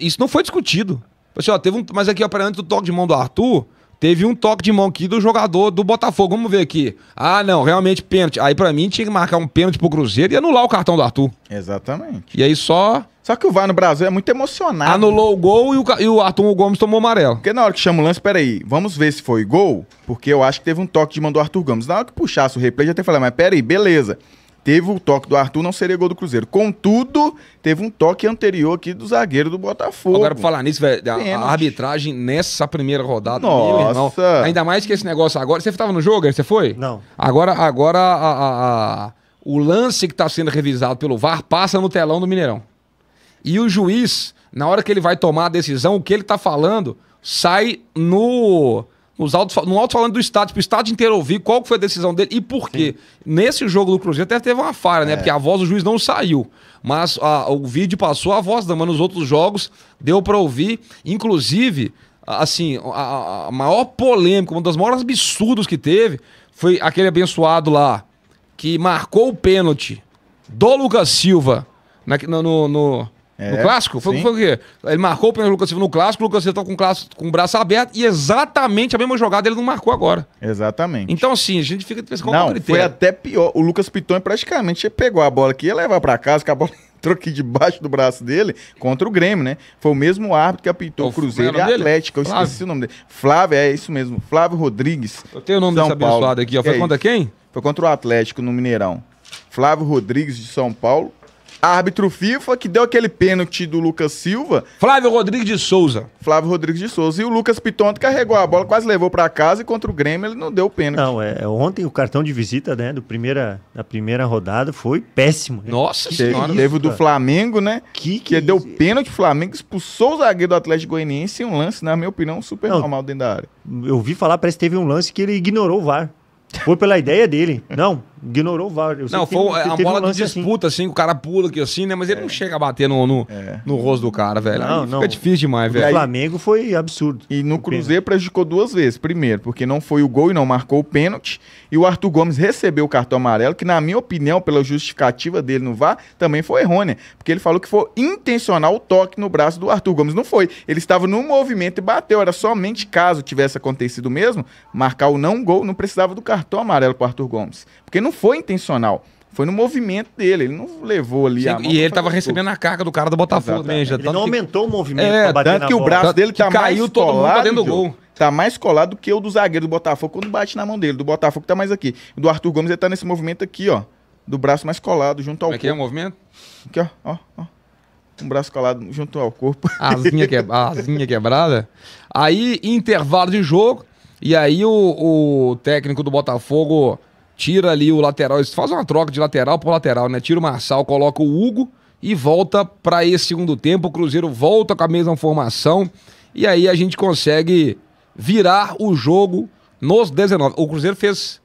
isso não foi discutido. Assim, ó, teve um, mas aqui, ó, antes do toque de mão do Arthur, teve um toque de mão aqui do jogador do Botafogo. Vamos ver aqui. Ah, não, realmente pênalti. Aí, pra mim, tinha que marcar um pênalti pro Cruzeiro e anular o cartão do Arthur. Exatamente. E aí só... Só que o V A R no Brasil é muito emocionado. Anulou o gol e o, e o Arthur Gomes tomou amarelo. Porque na hora que chama o lance, peraí, vamos ver se foi gol, porque eu acho que teve um toque de mão do Arthur Gomes. Na hora que puxasse o replay, já até falei, mas peraí, beleza. Teve o toque do Arthur, não seria gol do Cruzeiro. Contudo, teve um toque anterior aqui do zagueiro do Botafogo. Agora, pra falar nisso, velho, a, a arbitragem nessa primeira rodada... Nossa! Meu, ainda mais que esse negócio agora... Você tava no jogo, você foi? Não. Agora, agora a, a, a, o lance que tá sendo revisado pelo V A R passa no telão do Mineirão. E o juiz, na hora que ele vai tomar a decisão, o que ele tá falando sai no... Nos altos, no alto-falante do estádio, pro estádio inteiro ouvir qual foi a decisão dele e por quê. Sim. Nesse jogo do Cruzeiro até teve uma falha, é. né? Porque a voz do juiz não saiu. Mas a, o vídeo passou a voz da mãe nos outros jogos, deu pra ouvir. Inclusive, assim, a, a maior polêmica, um dos maiores absurdos que teve foi aquele abençoado lá que marcou o pênalti do Lucas Silva na, no... no, no É, no clássico? Foi, foi o quê? Ele marcou o pênalti do Lucas Silva no clássico, o Lucas Silva tá com, clássico, com o braço aberto e exatamente a mesma jogada ele não marcou agora. Exatamente. Então, assim, a gente fica pensando como critério. Não, foi até pior. O Lucas Piton praticamente pegou a bola que ia levar pra casa, que a bola entrou aqui debaixo do braço dele contra o Grêmio, né? Foi o mesmo árbitro que apitou o Cruzeiro e Atlético. Eu esqueci o nome dele. Flávio, é isso mesmo. Flávio Rodrigues. Eu tenho o nome desse abençoado aqui, ó. Foi contra quem? Foi contra o Atlético no Mineirão. Flávio Rodrigues de São Paulo. Árbitro FIFA que deu aquele pênalti do Lucas Silva. Flávio Rodrigues de Souza. Flávio Rodrigues de Souza. E o Lucas Pitonto carregou a bola, quase levou para casa e contra o Grêmio ele não deu o pênalti. Não, é, ontem o cartão de visita, né, do primeira, da primeira rodada foi péssimo. Nossa senhora. Teve o do Flamengo, né? Que, que, que deu isso? Pênalti, o Flamengo expulsou o zagueiro do Atlético Goianiense em um lance, na minha opinião, super não, normal dentro da área. Eu vi falar, parece que teve um lance que ele ignorou o V A R. Foi pela ideia dele. Não, ignorou o V A R. Eu não, foi teve, a bola um de disputa, assim. assim, o cara pula aqui assim, né? Mas ele é. não chega a bater no, no, é. no rosto do cara, velho. Não, Aí não. Fica difícil demais, velho. O Flamengo foi absurdo. E no Cruzeiro prejudicou duas vezes. Primeiro, porque não foi o gol e não marcou o pênalti. E o Arthur Gomes recebeu o cartão amarelo, que na minha opinião, pela justificativa dele no V A R, também foi errônea. Porque ele falou que foi intencional o toque no braço do Arthur Gomes. Não foi. Ele estava no movimento e bateu. Era somente caso tivesse acontecido mesmo, marcar o não gol, não precisava do cartão. Cartão amarelo para Arthur Gomes. Porque não foi intencional. Foi no movimento dele. Ele não levou ali Sim, a mão. E ele tava recebendo a carga do cara do Botafogo também. Ele não que... aumentou o movimento. É, pra bater tanto na que bola. O braço dele tá caiu, mais todo colado. Mundo tá dentro do gol. Tá mais colado do que o do zagueiro do Botafogo quando bate na mão dele. Do Botafogo tá mais aqui. O do Arthur Gomes ele tá nesse movimento aqui, ó. Do braço mais colado junto ao corpo. Aqui é o movimento? Aqui, ó. Ó, ó. Um braço colado junto ao corpo. Asinha, que... Asinha quebrada. Aí, intervalo de jogo. E aí o, o técnico do Botafogo tira ali o lateral, faz uma troca de lateral por lateral, né? Tira o Marçal, coloca o Hugo e volta para esse segundo tempo. O Cruzeiro volta com a mesma formação e aí a gente consegue virar o jogo nos dezenove. O Cruzeiro fez,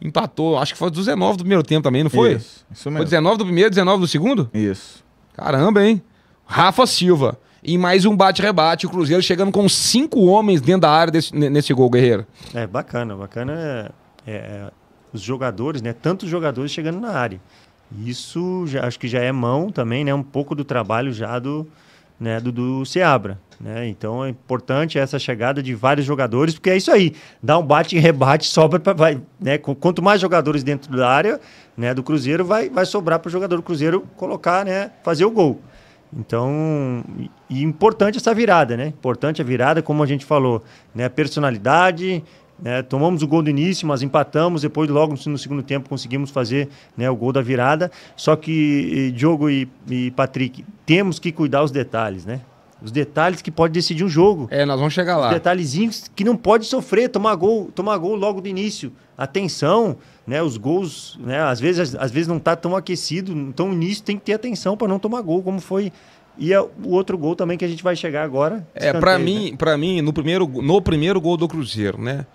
empatou, acho que foi dezenove do primeiro tempo também, não foi? Isso, isso mesmo. Foi dezenove do primeiro, dezenove do segundo? Isso. Caramba, hein? Rafa Silva. E mais um bate-rebate, o Cruzeiro chegando com cinco homens dentro da área desse, nesse gol, Guerreiro. É, bacana, bacana é, é, os jogadores, né? Tantos jogadores chegando na área. Isso, já, acho que já é mão também, né? Um pouco do trabalho já do, né, do, do Seabra. Né? Então é importante essa chegada de vários jogadores, porque é isso aí, dá um bate e rebate, sobra pra, vai, né? Quanto mais jogadores dentro da área, né, do Cruzeiro, vai, vai sobrar para o jogador do Cruzeiro colocar, né, fazer o gol. Então, e importante essa virada, né? Importante a virada, como a gente falou, né? Personalidade, né? Tomamos o gol do início, mas empatamos, depois logo no segundo tempo conseguimos fazer, né, o gol da virada. Só que, Diogo e, e Patrick, temos que cuidar os detalhes, né? Os detalhes que pode decidir um jogo. É, nós vamos chegar lá. Os detalhezinhos que não pode sofrer, tomar gol, tomar gol logo do início. Atenção, né? Os gols, né? Às vezes, às vezes não tá tão aquecido, então o início tem que ter atenção para não tomar gol, como foi. E é o outro gol também que a gente vai chegar agora. É, para mim, né? Para mim, no primeiro, no primeiro gol do Cruzeiro, né?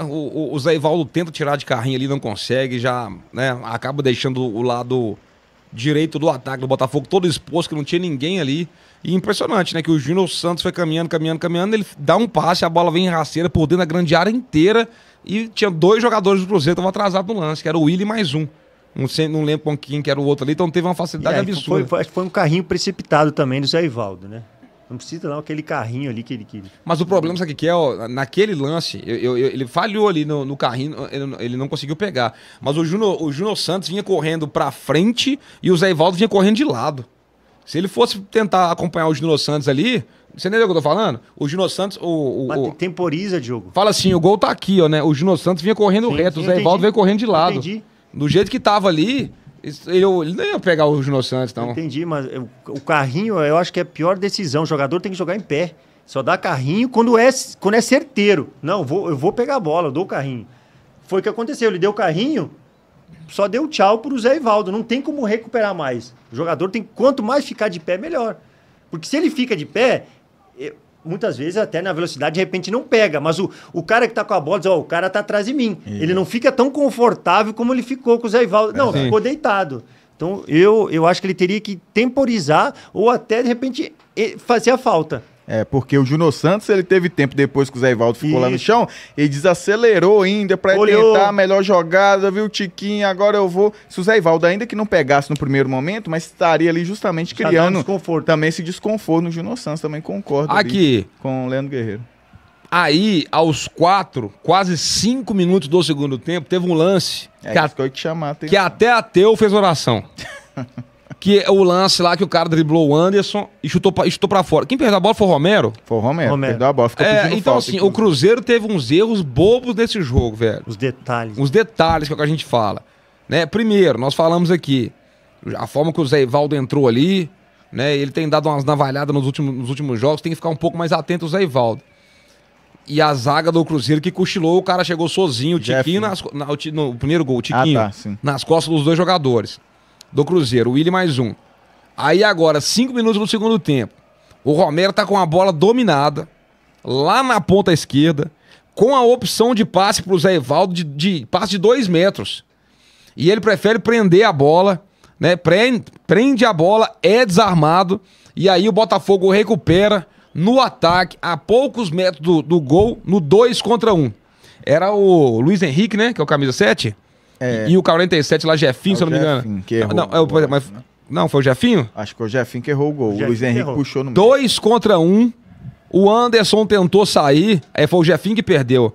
O, o, o Zé Ivaldo tenta tirar de carrinho ali, não consegue, já, né? Acaba deixando o lado direito do ataque do Botafogo todo exposto, que não tinha ninguém ali. E impressionante, né? Que o Júnior Santos foi caminhando, caminhando, caminhando. Ele dá um passe, a bola vem rasteira por dentro da grande área inteira. E tinha dois jogadores do Cruzeiro que estavam atrasados no lance, que era o Willian mais um. Não, sei, não lembro quem que era o outro ali, então teve uma facilidade aí, absurda. Foi, foi, foi um carrinho precipitado também do Zé Ivaldo, né? Não precisa não, aquele carrinho ali que ele queria. Mas o problema, sabe o que é? Ó, naquele lance, eu, eu, eu, ele falhou ali no, no carrinho, ele, ele não conseguiu pegar. Mas o Júnior, o Júnior Santos vinha correndo pra frente e o Zé Ivaldo vinha correndo de lado. Se ele fosse tentar acompanhar o Júnior Santos ali, você entendeu o que eu tô falando? O Júnior Santos... O, o, Mas o... temporiza, Diogo. Fala assim, o gol tá aqui, ó, né? O Júnior Santos vinha correndo sim, reto, sim, o Zé Ivaldo veio correndo de lado. Entendi. Do jeito que tava ali, eu, ele não ia pegar o Júnior Santos, não. Entendi, mas eu, o carrinho eu acho que é a pior decisão. O jogador tem que jogar em pé. Só dá carrinho quando é, quando é certeiro. Não, vou, eu vou pegar a bola, eu dou o carrinho. Foi o que aconteceu, ele deu o carrinho... Só deu tchau pro Zé Ivaldo. Não tem como recuperar mais. O jogador tem... Quanto mais ficar de pé, melhor. Porque se ele fica de pé... Muitas vezes, até na velocidade, de repente não pega. Mas o, o cara que tá com a bola diz... Ó, oh, o cara tá atrás de mim. Sim. Ele não fica tão confortável como ele ficou com o Zé Ivaldo. Não, sim, ficou deitado. Então, eu, eu acho que ele teria que temporizar... Ou até, de repente, fazer a falta. É, porque o Júnior Santos, ele teve tempo depois que o Zé Ivaldo ficou isso. lá no chão, ele desacelerou ainda pra olhou. Tentar a melhor jogada, viu, Tiquinho, agora eu vou... Se o Zé Ivaldo ainda que não pegasse no primeiro momento, mas estaria ali justamente já criando... desconforto. Também esse desconforto no Júnior Santos, também concordo aqui com o Leandro Guerreiro. Aí, aos quatro, quase cinco minutos do segundo tempo, teve um lance é, que, a... que, que, chamar, que até ateu fez oração. Que é o lance lá que o cara driblou o Anderson e chutou pra, chutou pra fora. Quem perdeu a bola foi o Romero? Foi o Romero, Romero. Perdeu a bola, ficou pedindo é, então, falta. Então assim, o Cruzeiro teve uns erros bobos nesse jogo, velho. Os detalhes. Os detalhes, que é o que a gente fala. Né? Primeiro, nós falamos aqui, a forma que o Zé Ivaldo entrou ali, né? Ele tem dado umas navalhadas nos últimos, nos últimos jogos, tem que ficar um pouco mais atento ao Zé Ivaldo. E a zaga do Cruzeiro que cochilou, o cara chegou sozinho, o Tiquinho, nas, na, o, no primeiro gol, o Tiquinho, ah, tá, sim. nas costas dos dois jogadores. Do Cruzeiro, o Willian mais um. Aí agora, cinco minutos do segundo tempo, o Romero tá com a bola dominada, lá na ponta esquerda, com a opção de passe pro Zé Ivaldo, de, de passe de dois metros. E ele prefere prender a bola, né? Prende, prende a bola, é desarmado, e aí o Botafogo recupera no ataque, a poucos metros do, do gol, no dois contra um. Era o Luiz Henrique, né? Que é o camisa sete. É. E o quarenta e sete lá, Jefinho, é o se eu não me engano. Que errou não, não, o gol, mas, né? Não, foi o Jefinho? Acho que foi o Jefinho que errou o gol. O, o Luiz Henrique errou. Puxou no meio. Dois contra um. O Anderson tentou sair. Aí foi o Jefinho que perdeu.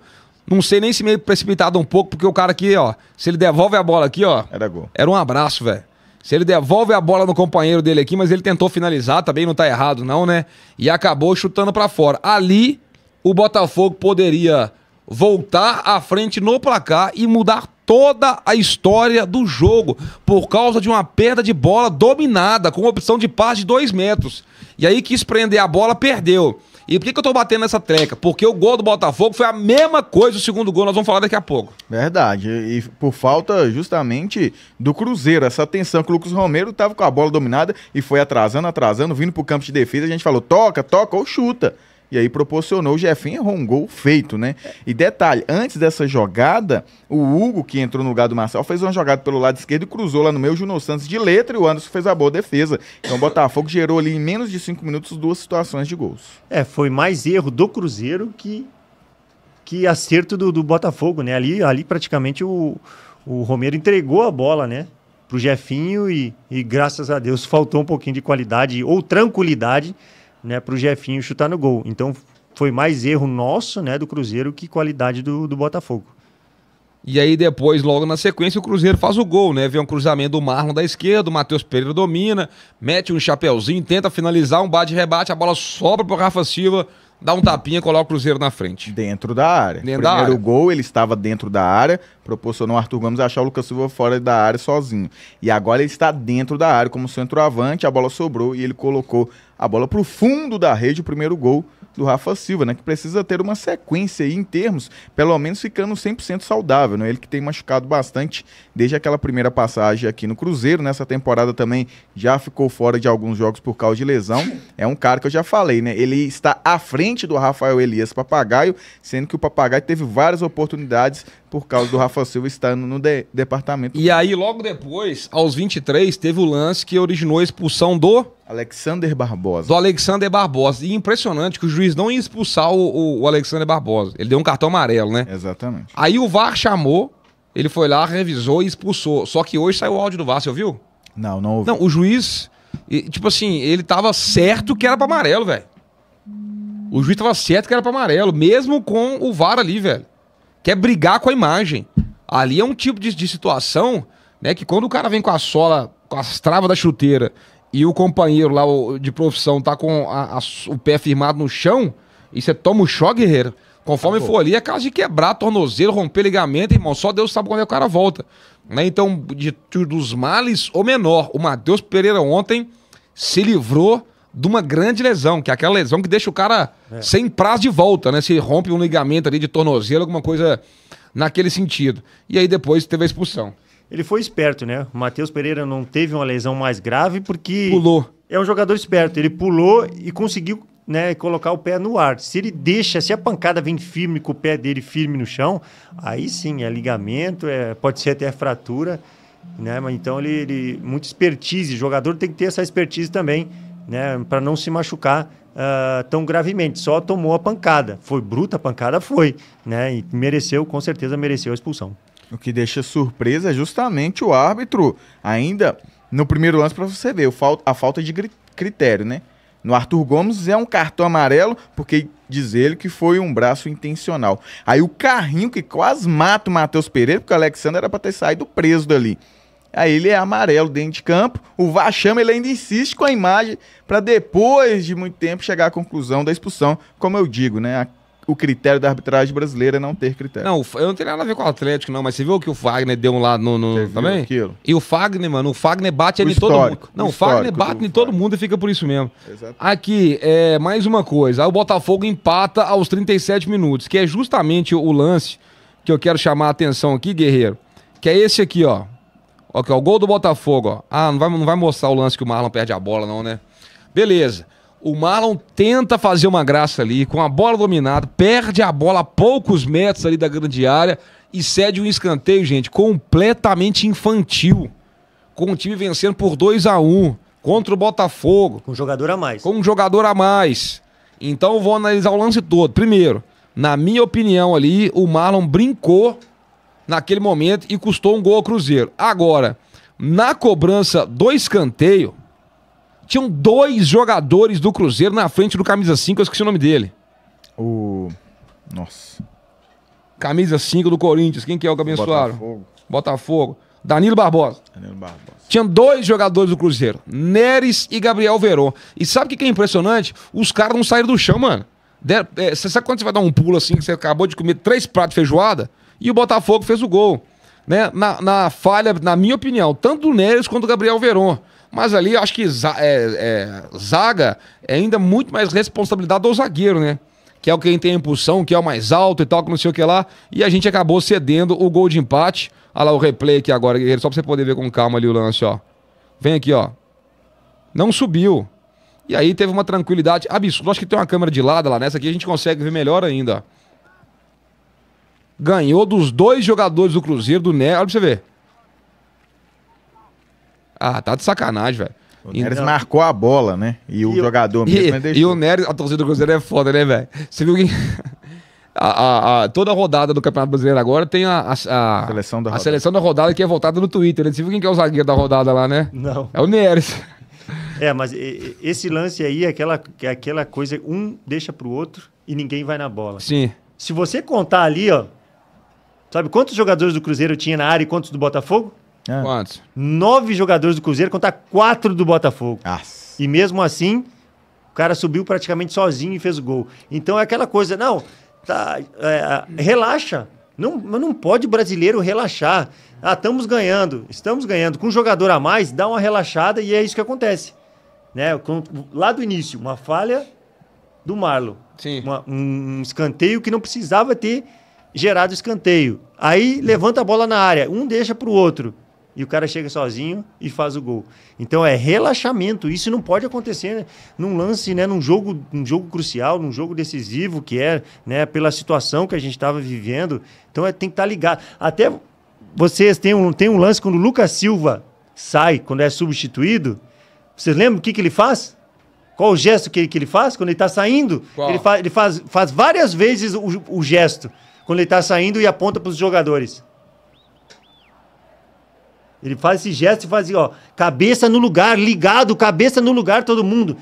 Não sei nem se meio precipitado um pouco, porque o cara aqui, ó. Se ele devolve a bola aqui, ó. Era gol. Era um abraço, velho. Se ele devolve a bola no companheiro dele aqui, mas ele tentou finalizar também, não tá errado, não, né? E acabou chutando pra fora. Ali, o Botafogo poderia voltar à frente no placar e mudar toda a história do jogo por causa de uma perda de bola dominada, com opção de passe de dois metros. E aí quis prender a bola, perdeu. E por que, que eu tô batendo nessa treca? Porque o gol do Botafogo foi a mesma coisa, o segundo gol, nós vamos falar daqui a pouco. Verdade, e por falta justamente do Cruzeiro, essa atenção que o Lucas Romero tava com a bola dominada e foi atrasando, atrasando, vindo pro campo de defesa, a gente falou, toca, toca ou chuta. E aí proporcionou, o Jefinho errou um gol feito, né? E detalhe, antes dessa jogada, o Hugo, que entrou no lugar do Marcelo, fez uma jogada pelo lado esquerdo e cruzou lá no meio, o Júnior Santos de letra e o Anderson fez a boa defesa. Então o Botafogo gerou ali em menos de cinco minutos duas situações de gols. É, foi mais erro do Cruzeiro que, que acerto do, do Botafogo, né? Ali, ali praticamente o, o Romero entregou a bola, né? Pro Jefinho e, e graças a Deus faltou um pouquinho de qualidade ou tranquilidade né, para o Jefinho chutar no gol. Então foi mais erro nosso, né, do Cruzeiro, que qualidade do, do Botafogo. E aí depois, logo na sequência, o Cruzeiro faz o gol, né? Vem um cruzamento do Marlon da esquerda, o Matheus Pereira domina, mete um chapeuzinho, tenta finalizar, um bate-rebate, a bola sobra pro Rafa Silva, dá um tapinha e coloca o Cruzeiro na frente. Dentro da área. Dentro da área. Primeiro gol, ele estava dentro da área, proporcionou o Arthur Gomes achar o Lucas Silva fora da área sozinho. E agora ele está dentro da área, como centroavante, a bola sobrou e ele colocou a bola pro fundo da rede, o primeiro gol do Rafa Silva, né, que precisa ter uma sequência aí em termos, pelo menos ficando cem por cento saudável, né, ele que tem machucado bastante desde aquela primeira passagem aqui no Cruzeiro, nessa temporada também já ficou fora de alguns jogos por causa de lesão, é um cara que eu já falei, né, ele está à frente do Rafael Elias Papagaio, sendo que o Papagaio teve várias oportunidades por causa do Rafa Silva estar no de departamento. E aí, logo depois, aos vinte e três, teve o lance que originou a expulsão do... Alexander Barboza. Do Alexander Barboza. E impressionante que o juiz não ia expulsar o, o, o Alexander Barboza. Ele deu um cartão amarelo, né? Exatamente. Aí o V A R chamou, ele foi lá, revisou e expulsou. Só que hoje saiu o áudio do V A R, você ouviu? Não, não ouvi. Não, o juiz, tipo assim, ele tava certo que era pra amarelo, velho. O juiz tava certo que era pra amarelo, mesmo com o V A R ali, velho. Quer brigar com a imagem. Ali é um tipo de, de situação, né, que quando o cara vem com a sola, com as travas da chuteira, e o companheiro lá o, de profissão tá com a, a, o pé firmado no chão, e você toma o choque, guerreiro, conforme ah, for ali, é caso de quebrar tornozelo, romper ligamento, irmão, só Deus sabe quando é o cara volta. Né? Então, de, de, dos males, ou menor, o Matheus Pereira ontem se livrou de uma grande lesão, que é aquela lesão que deixa o cara é. sem prazo de volta, né? Se rompe um ligamento ali de tornozelo, alguma coisa naquele sentido. E aí depois teve a expulsão. Ele foi esperto, né? O Matheus Pereira não teve uma lesão mais grave porque... Pulou. É um jogador esperto. Ele pulou e conseguiu, né, colocar o pé no ar. Se ele deixa, se a pancada vem firme, com o pé dele firme no chão, aí sim, é ligamento, é, pode ser até fratura, né? Mas então ele, ele... Muito expertise. O jogador tem que ter essa expertise também, né, para não se machucar uh, tão gravemente. Só tomou a pancada. Foi bruta a pancada? Foi, né? E mereceu, com certeza mereceu a expulsão. O que deixa surpresa é justamente o árbitro, ainda no primeiro lance, para você ver a falta de critério, né? No Arthur Gomes é um cartão amarelo, porque diz ele que foi um braço intencional. Aí o carrinho que quase mata o Matheus Pereira, porque o Alexander era para ter saído preso dali. Aí ele é amarelo dentro de campo, o V A R chama, ele ainda insiste com a imagem para depois de muito tempo chegar à conclusão da expulsão, como eu digo, né? A o critério da arbitragem brasileira é não ter critério. Não, eu não tenho nada a ver com o Atlético, não, mas você viu o que o Fagner deu lá no... no também? Aquilo? E o Fagner, mano, o Fagner bate ali em todo mundo. Não, o, o Fagner bate em todo mundo e fica por isso mesmo. Exato. Aqui, é, mais uma coisa, o Botafogo empata aos trinta e sete minutos, que é justamente o lance que eu quero chamar a atenção aqui, guerreiro, que é esse aqui, ó. Aqui, ó, o gol do Botafogo, ó. Ah, não vai, não vai mostrar o lance que o Marlon perde a bola, não, né? Beleza. O Marlon tenta fazer uma graça ali, com a bola dominada, perde a bola a poucos metros ali da grande área e cede um escanteio, gente, completamente infantil. Com o time vencendo por dois a um contra o Botafogo. Com um jogador a mais. Com um jogador a mais. Então vou analisar o lance todo. Primeiro, na minha opinião ali, o Marlon brincou naquele momento e custou um gol ao Cruzeiro. Agora, na cobrança do escanteio, tinham dois jogadores do Cruzeiro na frente do camisa cinco, eu esqueci o nome dele. O... Nossa. Camisa cinco do Corinthians, quem que é o que abençoaram? Botafogo. Botafogo. Danilo Barboza. Danilo Barboza. Tinham dois jogadores do Cruzeiro, Neres e Gabriel Veron. E sabe o que, que é impressionante? Os caras não saíram do chão, mano. Der... É, você sabe quando você vai dar um pulo assim, que você acabou de comer três pratos de feijoada? E o Botafogo fez o gol. Né? Na, na falha, na minha opinião, tanto do Neres quanto do Gabriel Veron. Mas ali eu acho que é, é, zaga é ainda muito mais responsabilidade do zagueiro, né? Que é o que tem a impulsão, que é o mais alto e tal, que não sei o que lá. E a gente acabou cedendo o gol de empate. Olha lá o replay aqui agora, guerreiro, só pra você poder ver com calma ali o lance, ó. Vem aqui, ó. Não subiu. E aí teve uma tranquilidade absurda. Acho que tem uma câmera de lado lá nessa aqui, a gente consegue ver melhor ainda, ó. Ganhou dos dois jogadores do Cruzeiro, do Neres. Olha pra você ver. Ah, tá de sacanagem, velho. O Neres então... marcou a bola, né? E, e o jogador e, mesmo deixou. E o Neres, a torcida do Cruzeiro é foda, né, velho? Você viu que a, a, a, toda a rodada do Campeonato Brasileiro agora tem a, a, a, seleção, da a seleção da rodada que é voltada no Twitter, né? Você viu quem que é o zagueiro da rodada lá, né? Não. É o Neres. É, mas esse lance aí é aquela, é aquela coisa, um deixa pro outro e ninguém vai na bola. Sim. Se você contar ali, ó, sabe quantos jogadores do Cruzeiro tinha na área e quantos do Botafogo? É. Quantos? Nove jogadores do Cruzeiro contra quatro do Botafogo. Nossa. E mesmo assim, o cara subiu praticamente sozinho e fez o gol. Então é aquela coisa, não, tá, é, relaxa. Não, não pode o brasileiro relaxar. Ah, estamos ganhando, estamos ganhando. Com um jogador a mais, dá uma relaxada e é isso que acontece. Né? Lá do início, uma falha do Marlon. Sim. Uma, um escanteio que não precisava ter gerado escanteio. Aí levanta a bola na área, um deixa para o outro. E o cara chega sozinho e faz o gol. Então é relaxamento. Isso não pode acontecer, né? Num lance, né? num, jogo, num jogo crucial, num jogo decisivo que é, né? Pela situação que a gente estava vivendo. Então é, tem que estar tá ligado. Até vocês têm um, tem um lance quando o Lucas Silva sai, quando é substituído. Vocês lembram o que, que ele faz? Qual o gesto que ele, que ele faz quando ele está saindo? Qual? Ele, fa, ele faz, faz várias vezes o, o gesto quando ele está saindo e aponta para os jogadores. Ele faz esse gesto e faz, ó, cabeça no lugar, ligado, cabeça no lugar, todo mundo.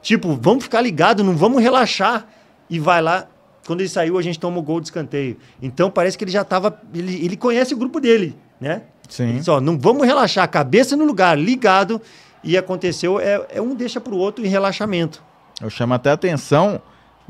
Tipo, vamos ficar ligado, não vamos relaxar. E vai lá, quando ele saiu, a gente toma o gol de escanteio. Então parece que ele já tava, ele, ele conhece o grupo dele, né? Sim. Ele disse, ó, não vamos relaxar, cabeça no lugar, ligado. E aconteceu, é, é um deixa pro outro em relaxamento. Eu chamo até a atenção,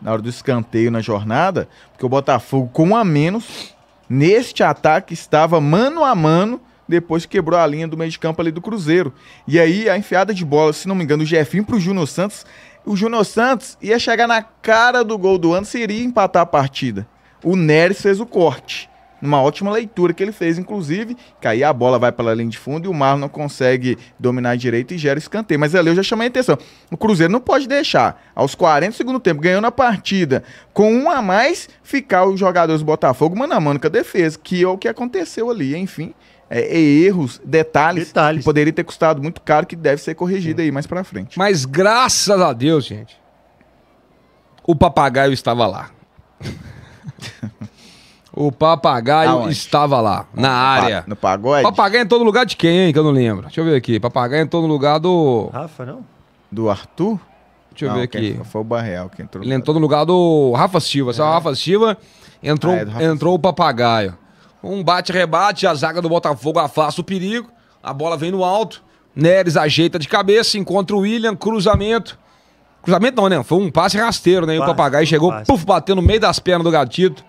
na hora do escanteio na jornada, porque o Botafogo com um a menos, neste ataque estava mano a mano, depois quebrou a linha do meio de campo ali do Cruzeiro. E aí, a enfiada de bola, se não me engano, o Jefinho pro Júnior Santos. O Júnior Santos ia chegar na cara do gol do Anderson e iria empatar a partida. O Neres fez o corte. Uma ótima leitura que ele fez, inclusive. Que aí a bola vai pela linha de fundo e o Marlon não consegue dominar direito e gera escanteio. Mas ali eu já chamei a atenção. O Cruzeiro não pode deixar, aos quarenta do segundo tempo, ganhando a partida, com um a mais, ficar os jogadores do Botafogo mano a mano com a defesa. Que é o que aconteceu ali, enfim. É, erros, detalhes, detalhes que poderia ter custado muito caro, que deve ser corrigido Sim. aí mais pra frente. Mas graças a Deus, gente, o Papagaio estava lá. O Papagaio Aonde? estava lá, na área. No pagode? Papagaio em todo lugar de quem, hein, que eu não lembro. Deixa eu ver aqui. Papagaio em todo lugar do... Rafa, não? Do Arthur? Deixa eu não, ver aqui. Foi o Barreal que entrou. Ele entrou no lugar do Rafa Silva. É. Só o Rafa Silva entrou, ah, é do Rafa entrou Silva. O Papagaio. Um bate-rebate, a zaga do Botafogo afasta o perigo, a bola vem no alto, Neres ajeita de cabeça, encontra o Willian, cruzamento. Cruzamento não, né? Foi um passe rasteiro, né? E o Papagaio chegou, puf, bateu no meio das pernas do Gatito.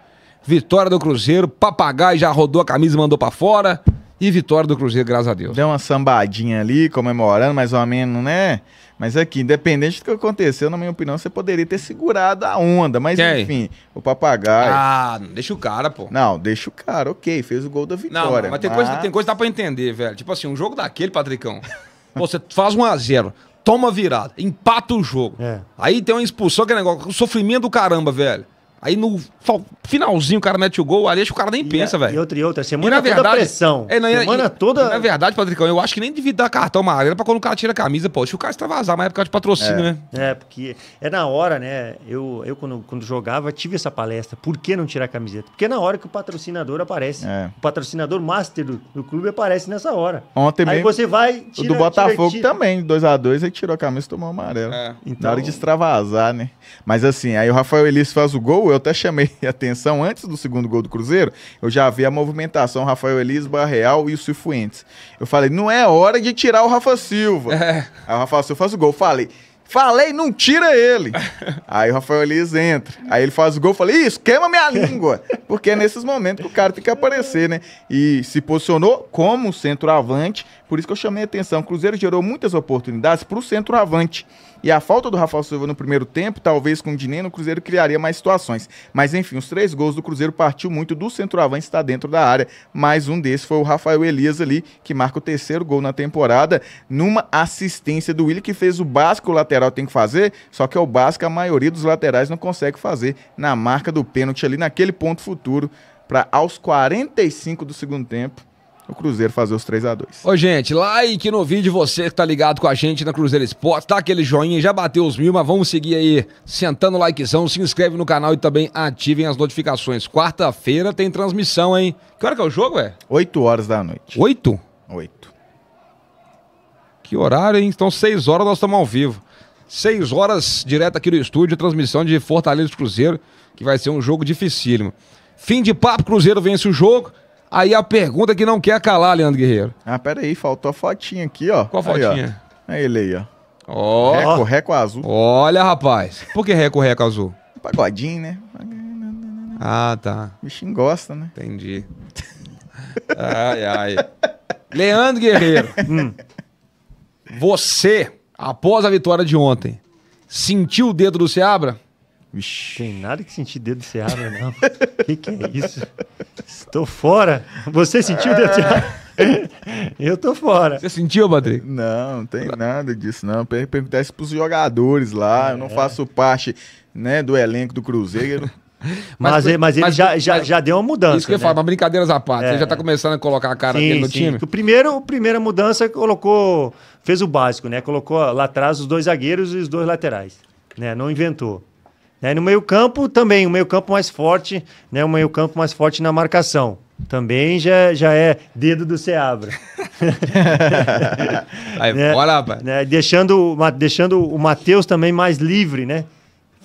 Vitória do Cruzeiro, Papagaio já rodou a camisa e mandou pra fora. E vitória do Cruzeiro, graças a Deus. Deu uma sambadinha ali, comemorando, mais ou menos, né? Mas aqui, independente do que aconteceu, na minha opinião, você poderia ter segurado a onda. Mas Quem? enfim, o Papagaio... Ah, não deixa o cara, pô. Não, deixa o cara, ok, fez o gol da vitória. Não, mas, mas... Tem, coisa, tem coisa que dá pra entender, velho. Tipo assim, um jogo daquele, Patricão, você faz um a zero, toma virada, empata o jogo. É. Aí tem uma expulsão, que é negócio, um sofrimento do caramba, velho. Aí no finalzinho o cara mete o gol, ali acho que o cara nem e pensa, velho. E outra, e outra. Semana e na toda verdade, pressão. É, na, semana e, toda... Na verdade, Patricão, eu acho que nem devia dar cartão amarelo pra quando o cara tira a camisa, pô. Acho que o cara extravasar, mas é por causa de patrocínio, é. né? É, porque é na hora, né? Eu, eu quando, quando jogava, tive essa palestra. Por que não tirar a camiseta? Porque é na hora que o patrocinador aparece. É. O patrocinador master do, do clube aparece nessa hora. Ontem Aí mesmo, você vai... Tira, o do Botafogo tira, tira. também, dois a dois, ele tirou a camisa e tomou amarelo. É. Então... Na hora de extravasar, né? Mas assim, aí o Rafael Elias faz o gol, eu até chamei a atenção antes do segundo gol do Cruzeiro, eu já vi a movimentação Rafael Elias, Barreal e o Cifuentes. Eu falei, não é hora de tirar o Rafa Silva. É. Aí o Rafa Silva faz o gol. Falei, falei, não tira ele. Aí o Rafael Elias entra. Aí ele faz o gol, falei, isso, queima minha língua. Porque é nesses momentos que o cara tem que aparecer, né? E se posicionou como centroavante, por isso que eu chamei a atenção. O Cruzeiro gerou muitas oportunidades para o centroavante. E a falta do Rafael Silva no primeiro tempo, talvez com o Dinenno, o Cruzeiro criaria mais situações. Mas enfim, os três gols do Cruzeiro partiu muito do centroavante estar dentro da área. Mais um desses foi o Rafael Elias ali, que marca o terceiro gol na temporada, numa assistência do Willian, que fez o básico, o lateral tem que fazer, só que é o básico, a maioria dos laterais não consegue fazer na marca do pênalti ali, naquele ponto futuro, para aos quarenta e cinco do segundo tempo. O Cruzeiro fazer os três a dois. Ô, gente, like no vídeo, você que tá ligado com a gente na Cruzeiro Esporte, tá aquele joinha, já bateu os mil, mas vamos seguir aí, sentando o likezão, se inscreve no canal e também ativem as notificações. Quarta-feira tem transmissão, hein? Que hora que é o jogo, é? oito horas da noite. oito? oito. Que horário, hein? Então, seis horas nós estamos ao vivo. seis horas direto aqui no estúdio, transmissão de Fortaleza e Cruzeiro, que vai ser um jogo dificílimo. Fim de papo, Cruzeiro vence o jogo. Aí a pergunta que não quer calar, Leandro Guerreiro. Ah, pera aí, faltou a fotinha aqui, ó. Qual a fotinha? Aí, é ele aí, ó. Oh. Reco, reco azul. Olha, rapaz. Por que reco, reco azul? Pagodinho, né? Ah, tá. O bichinho gosta, né? Entendi. Ai, ai. Leandro Guerreiro. hum. Você, após a vitória de ontem, sentiu o dedo do Seabra? Vixe. Tem nada que sentir dedo do Seabra, não. O que, que é isso? Estou fora. Você sentiu o dedo do Seabra? Eu tô fora. Você sentiu, Patrick? Não, não tem nada disso, não. Perguntar isso pros jogadores lá. É. Eu não faço parte, né, do elenco do Cruzeiro. Mas, mas, mas ele mas, já, mas, já, já deu uma mudança. Isso que eu né? falo, mas brincadeiras à parte. É. Ele já tá começando a colocar a cara sim, dele no sim. time? O primeiro, a primeira mudança colocou... Fez o básico, né? Colocou lá atrás os dois zagueiros e os dois laterais. Né? Não inventou. Né? No meio campo também, o meio campo mais forte, né? O meio campo mais forte na marcação. Também já, já é dedo do Seabra. Aí, né? Bora, rapaz. Né? Deixando, deixando o Matheus também mais livre, né?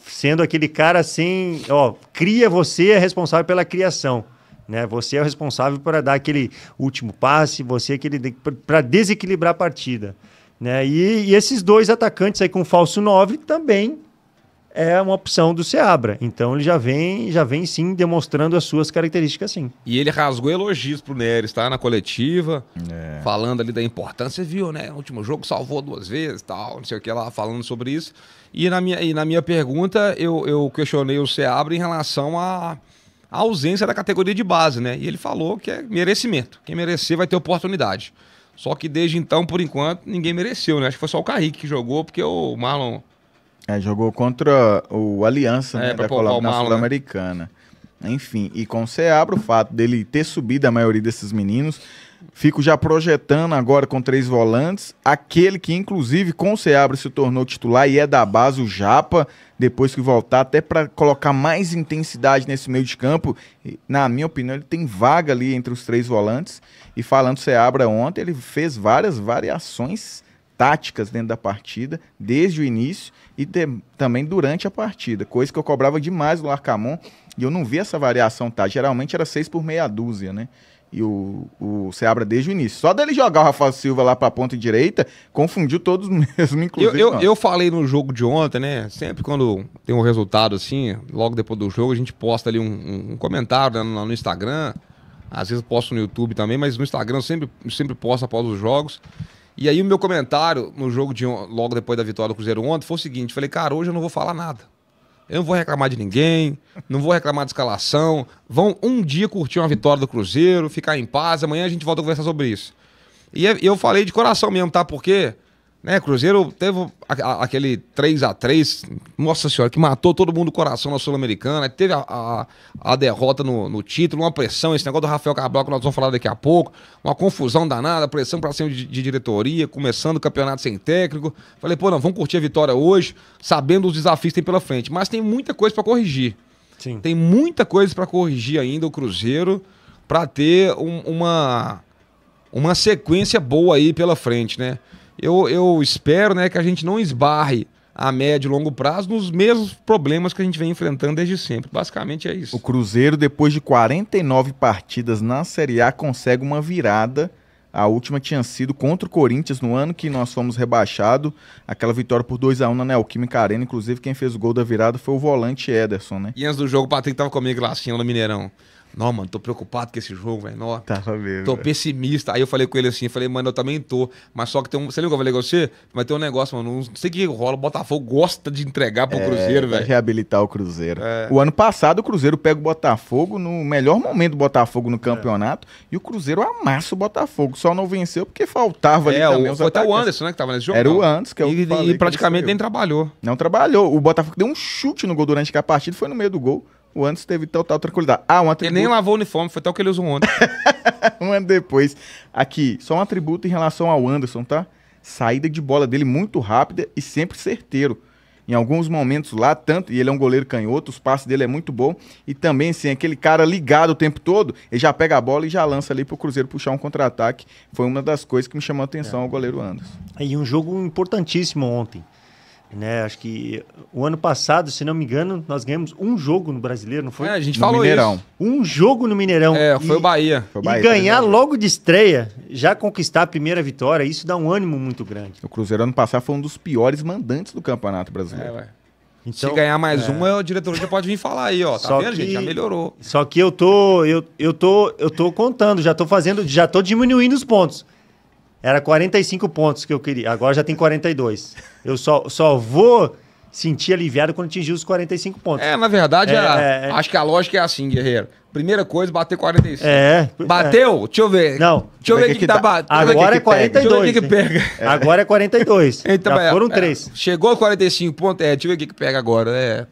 Sendo aquele cara assim, ó, cria, você é responsável pela criação, né? Você é o responsável para dar aquele último passe, você é aquele para desequilibrar a partida, né? E, e esses dois atacantes aí com falso nove também é uma opção do Seabra. Então ele já vem, já vem sim demonstrando as suas características, sim. E ele rasgou elogios pro Neres, tá? Na coletiva, é. falando ali da importância, viu, né? No último jogo salvou duas vezes, tal, não sei o que lá, falando sobre isso. E na minha, e na minha pergunta, eu, eu questionei o Seabra em relação à ausência da categoria de base, né? E ele falou que é merecimento. Quem merecer vai ter oportunidade. Só que desde então, por enquanto, ninguém mereceu, né? Acho que foi só o Carrique que jogou, porque o Marlon... É, jogou contra o Aliança, é, né, da Colômbia Sul-Americana. Né? Enfim, e com o Seabra, o fato dele ter subido a maioria desses meninos, fico já projetando agora com três volantes, aquele que inclusive com o Seabra se tornou titular e é da base, o Japa, depois que voltar, até para colocar mais intensidade nesse meio de campo. E, na minha opinião, ele tem vaga ali entre os três volantes. E falando do Seabra ontem, ele fez várias variações táticas dentro da partida, desde o início e de, também durante a partida, coisa que eu cobrava demais do Larcamon, e eu não vi essa variação, tá? Geralmente era seis por meia dúzia, né? E o, o Seabra desde o início. Só dele jogar o Rafa Silva lá pra ponta direita, confundiu todos mesmo, inclusive. Eu, eu, eu falei no jogo de ontem, né? Sempre quando tem um resultado assim, logo depois do jogo, a gente posta ali um, um comentário, né, no Instagram, às vezes eu posto no YouTube também, mas no Instagram eu sempre, sempre posto após os jogos. E aí o meu comentário no jogo de logo depois da vitória do Cruzeiro ontem foi o seguinte, falei, cara, hoje eu não vou falar nada. Eu não vou reclamar de ninguém, não vou reclamar de escalação, vão um dia curtir uma vitória do Cruzeiro, ficar em paz, amanhã a gente volta a conversar sobre isso. E eu falei de coração mesmo, tá? Porque, né, Cruzeiro teve aquele três a três, nossa senhora, que matou todo mundo do coração na Sul-Americana, teve a, a, a derrota no, no título, uma pressão, esse negócio do Rafael Cabral que nós vamos falar daqui a pouco, uma confusão danada, pressão pra cima de, de diretoria, começando o campeonato sem técnico. Falei, pô, não, vamos curtir a vitória hoje, sabendo os desafios que tem pela frente, mas tem muita coisa pra corrigir. Sim. Tem muita coisa pra corrigir ainda o Cruzeiro pra ter um, uma, uma sequência boa aí pela frente, né? Eu, eu espero, né, que a gente não esbarre a médio e longo prazo nos mesmos problemas que a gente vem enfrentando desde sempre. Basicamente é isso. O Cruzeiro, depois de quarenta e nove partidas na Série A, consegue uma virada. A última tinha sido contra o Corinthians no ano que nós fomos rebaixados. Aquela vitória por dois a um na Neoquímica Arena. Inclusive, quem fez o gol da virada foi o volante Ederson, né? E antes do jogo, o Patrick tava comigo lá assim, no Mineirão. Não, mano, tô preocupado com esse jogo, velho. Tava mesmo. Tô pessimista. Aí eu falei com ele assim, falei, mano, eu também tô. Mas só que tem um... Você lembra que eu falei com você? Mas tem um negócio, mano, não sei o que rola. O Botafogo gosta de entregar pro é, Cruzeiro, velho. Reabilitar o Cruzeiro. É. O ano passado, o Cruzeiro pega o Botafogo no melhor momento do Botafogo no campeonato. É. E o Cruzeiro amassa o Botafogo. Só não venceu porque faltava ali é, também o, os foi ataques. Até o Anderson, né, que tava nesse jogo. Era não. o Anderson, que eu E, falei e praticamente nem trabalhou. Não trabalhou. O Botafogo deu um chute no gol durante a partida, foi no meio do gol. O Anderson teve total tranquilidade. Ah, um atributo... Ele nem lavou o uniforme, foi tal que ele usou ontem. Um ano depois. Aqui, só um atributo em relação ao Anderson, tá? Saída de bola dele muito rápida e sempre certeiro. em alguns momentos lá, tanto, e ele é um goleiro canhoto, os passes dele é muito bom, e também, assim, aquele cara ligado o tempo todo, ele já pega a bola e já lança ali pro Cruzeiro puxar um contra-ataque, foi uma das coisas que me chamou a atenção, é. o goleiro Anderson. E um jogo importantíssimo ontem, né, acho que o ano passado, se não me engano, nós ganhamos um jogo no Brasileiro, não foi? É, a gente falou isso. Um jogo no Mineirão. É, foi o Bahia. Foi o Bahia e ganhar logo de estreia, já conquistar a primeira vitória, isso dá um ânimo muito grande. O Cruzeiro ano passado foi um dos piores mandantes do Campeonato Brasileiro. É, ué. Então, se ganhar mais é. uma, o diretor já pode vir falar aí, ó. Tá só vendo, que, gente? Já melhorou. Só que eu tô, eu, eu tô, eu tô contando, já tô fazendo, já tô diminuindo os pontos. Era quarenta e cinco pontos que eu queria, agora já tem quarenta e dois. Eu só, só vou sentir aliviado quando atingir os quarenta e cinco pontos. É, na verdade, é, a, é, acho que a lógica é assim, Guerreiro. Primeira coisa, bater quarenta e cinco. É. Bateu? É. Deixa eu ver. Não. Deixa eu ver o que, que, que tá batendo. Agora é quarenta e dois. Deixa eu ver o que pega. Agora é quarenta e dois. Então, já foram três. É, chegou a quarenta e cinco pontos, é, deixa eu ver o que, que pega agora. É.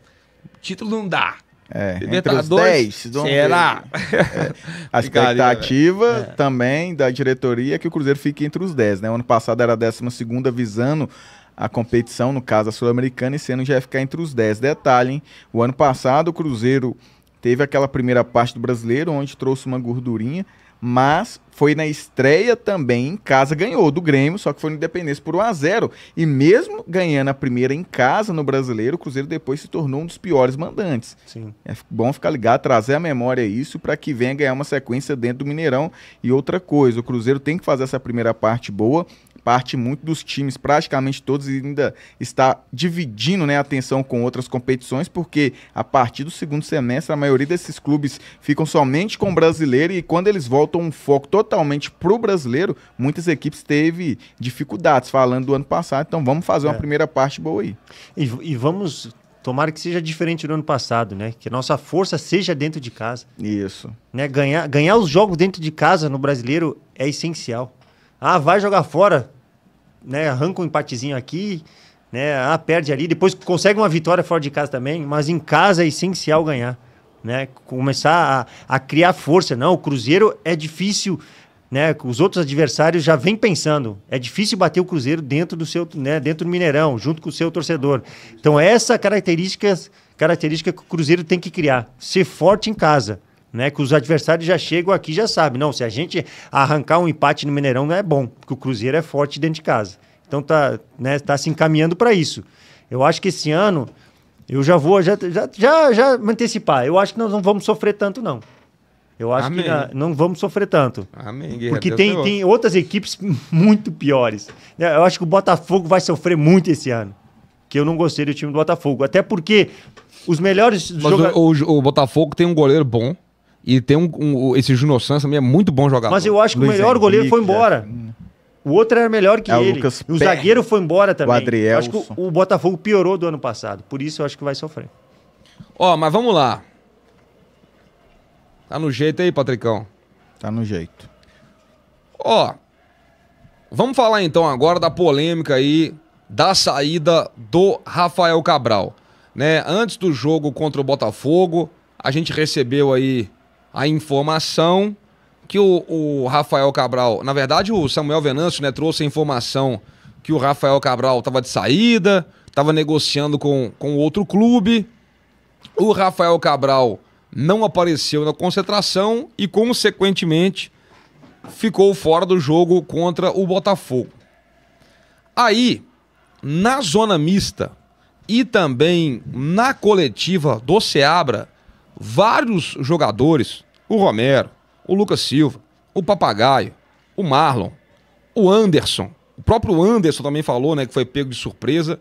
Título não dá. É, entre os dez, será? É, a expectativa é. também da diretoria é que o Cruzeiro fique entre os dez, né? O ano passado era a décima segunda visando a competição, no caso a Sul-Americana, e sendo já ia ficar entre os dez. Detalhe, hein? O ano passado o Cruzeiro teve aquela primeira parte do Brasileiro, onde trouxe uma gordurinha, mas foi na estreia também, em casa, ganhou do Grêmio, só que foi no Independência por um a zero. E mesmo ganhando a primeira em casa no Brasileiro, o Cruzeiro depois se tornou um dos piores mandantes. Sim. É bom ficar ligado, trazer à memória isso para que venha ganhar uma sequência dentro do Mineirão. E outra coisa, o Cruzeiro tem que fazer essa primeira parte boa, parte muito dos times, praticamente todos ainda está dividindo, né, a atenção com outras competições, porque a partir do segundo semestre a maioria desses clubes ficam somente com o Brasileiro e quando eles voltam um foco total totalmente para o Brasileiro, muitas equipes teve dificuldades, falando do ano passado, então vamos fazer uma é. primeira parte boa aí. E, e vamos, tomara que seja diferente do ano passado, né? Que a nossa força seja dentro de casa. Isso. Né? Ganhar, ganhar os jogos dentro de casa no Brasileiro é essencial. Ah, vai jogar fora, né? Arranca um empatezinho aqui, né? Ah, perde ali, depois consegue uma vitória fora de casa também, mas em casa é essencial ganhar. Né, começar a, a criar força. Não, o Cruzeiro é difícil, né, os outros adversários já vêm pensando, é difícil bater o Cruzeiro dentro do seu, né, dentro do Mineirão, junto com o seu torcedor. Então essa característica, característica que o Cruzeiro tem que criar, ser forte em casa, né, que os adversários já chegam aqui, já sabem, não, se a gente arrancar um empate no Mineirão não é bom, porque o Cruzeiro é forte dentro de casa. Então tá, né, tá se encaminhando para isso. Eu acho que esse ano eu já vou, já, já, já, já me antecipar. Eu acho que nós não vamos sofrer tanto, não. Eu acho Amém. que na, não vamos sofrer tanto. Amém, porque tem, tem outras equipes muito piores. Eu acho que o Botafogo vai sofrer muito esse ano. Que eu não gostei do time do Botafogo. Até porque os melhores jogadores... O, o, o Botafogo tem um goleiro bom. E tem um, um esse Júnior Santos também é muito bom jogador. Mas eu acho que Luiz o melhor Henrique, goleiro foi embora. É... O outro era melhor que é, ele. Lucas o Perri, zagueiro foi embora também. O Adriel. Acho que o, o Botafogo piorou do ano passado. Por isso eu acho que vai sofrer. Ó, oh, mas vamos lá. Tá no jeito aí, Patricão? Tá no jeito. Ó, oh, vamos falar então agora da polêmica aí da saída do Rafael Cabral. Né? Antes do jogo contra o Botafogo, a gente recebeu aí a informação... que o, o Rafael Cabral... Na verdade, o Samuel Venâncio, né, trouxe a informação que o Rafael Cabral estava de saída, estava negociando com, com outro clube. O Rafael Cabral não apareceu na concentração e, consequentemente, ficou fora do jogo contra o Botafogo. Aí, na zona mista e também na coletiva do Seabra, vários jogadores, o Romero, o Lucas Silva, o Papagaio, o Marlon, o Anderson, o próprio Anderson também falou, né, que foi pego de surpresa,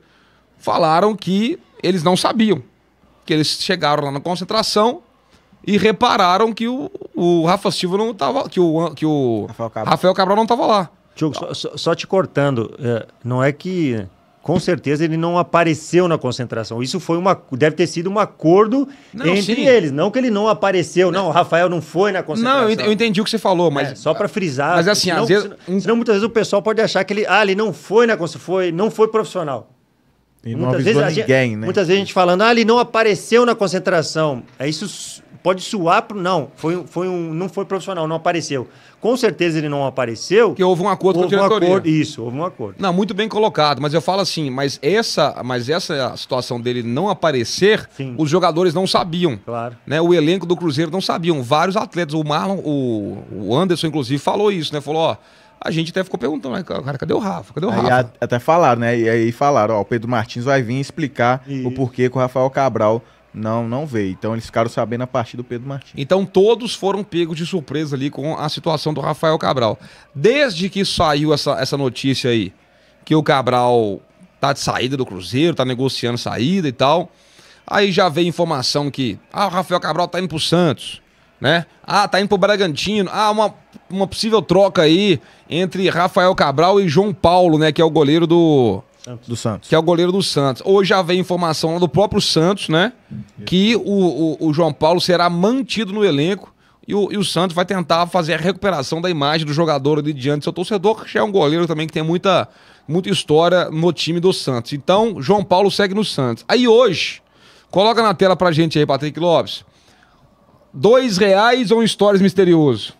falaram que eles não sabiam, que eles chegaram lá na concentração e repararam que o, o Rafa Silva não estava, que o, que o Rafael Cabral, Rafael Cabral não estava lá. Diogo, só, só, só te cortando, não é que... Com certeza ele não apareceu na concentração. Isso foi uma, deve ter sido um acordo não, entre sim. eles. Não que ele não apareceu. Não, não, o Rafael não foi na concentração. Não, eu entendi o que você falou, mas... É, só para frisar. Mas assim, senão, às vezes... Senão, senão muitas vezes o pessoal pode achar que ele... Ah, ele não foi na concentração. Foi, não foi profissional. E muitas não avisou vezes, ninguém, gente, né? Muitas vezes a gente falando, ah, ele não apareceu na concentração. É isso... Pode suar pro... Não, foi, foi um, não foi profissional, não apareceu. Com certeza ele não apareceu. Porque houve um acordo houve com a diretoria. Um acordo, isso, houve um acordo. Não, muito bem colocado, mas eu falo assim, mas essa, mas essa situação dele não aparecer, sim, os jogadores não sabiam. Claro. Né? O elenco do Cruzeiro não sabiam. Vários atletas, o Marlon, o, o Anderson, inclusive, falou isso, né? Falou, ó... A gente até ficou perguntando, cara, cadê o Rafa? Cadê o aí Rafa? Até falaram, né? E aí falaram, ó, o Pedro Martins vai vir explicar e... o porquê que o Rafael Cabral não, não veio. Então eles ficaram sabendo a partir do Pedro Martins. Então todos foram pegos de surpresa ali com a situação do Rafael Cabral. Desde que saiu essa, essa notícia aí, que o Cabral tá de saída do Cruzeiro, tá negociando saída e tal, aí já veio informação que, ah, o Rafael Cabral tá indo pro Santos, né? Ah, tá indo pro Bragantino. Ah, uma, uma possível troca aí entre Rafael Cabral e João Paulo, né? Que é o goleiro do... do Santos. Que é o goleiro do Santos. Hoje já vem informação lá do próprio Santos, né? Que o, o, o João Paulo será mantido no elenco e o, e o Santos vai tentar fazer a recuperação da imagem do jogador ali diante do seu torcedor, que já é um goleiro também que tem muita, muita história no time do Santos. Então, João Paulo segue no Santos. Aí hoje, coloca na tela pra gente aí, Patrick Lopes, dois reais ou um stories misterioso?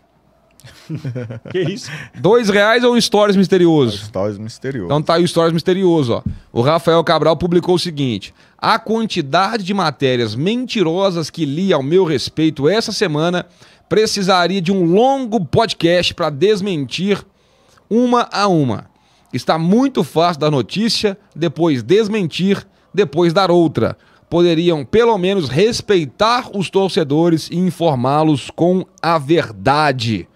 Que isso? Dois reais ou um stories misterioso? É, stories misterioso. Então tá aí o stories misterioso, ó. O Rafael Cabral publicou o seguinte: a quantidade de matérias mentirosas que li ao meu respeito essa semana precisaria de um longo podcast para desmentir uma a uma. Está muito fácil dar notícia, depois desmentir, depois dar outra. Poderiam pelo menos respeitar os torcedores e informá-los com a verdade.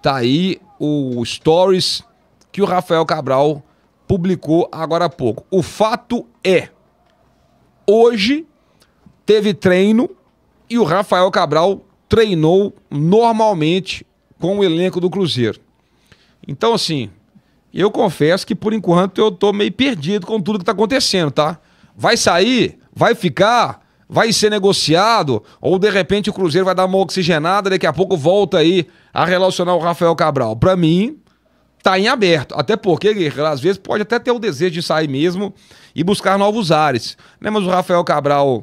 Tá aí o stories que o Rafael Cabral publicou agora há pouco. O fato é, hoje teve treino e o Rafael Cabral treinou normalmente com o elenco do Cruzeiro. Então assim, eu confesso que por enquanto eu tô meio perdido com tudo que tá acontecendo, tá? Vai sair... Vai ficar? Vai ser negociado? Ou de repente o Cruzeiro vai dar uma oxigenada, daqui a pouco volta aí a relacionar o Rafael Cabral? Pra mim, tá em aberto. Até porque, às vezes, pode até ter o desejo de sair mesmo e buscar novos ares. Né? Mas o Rafael Cabral,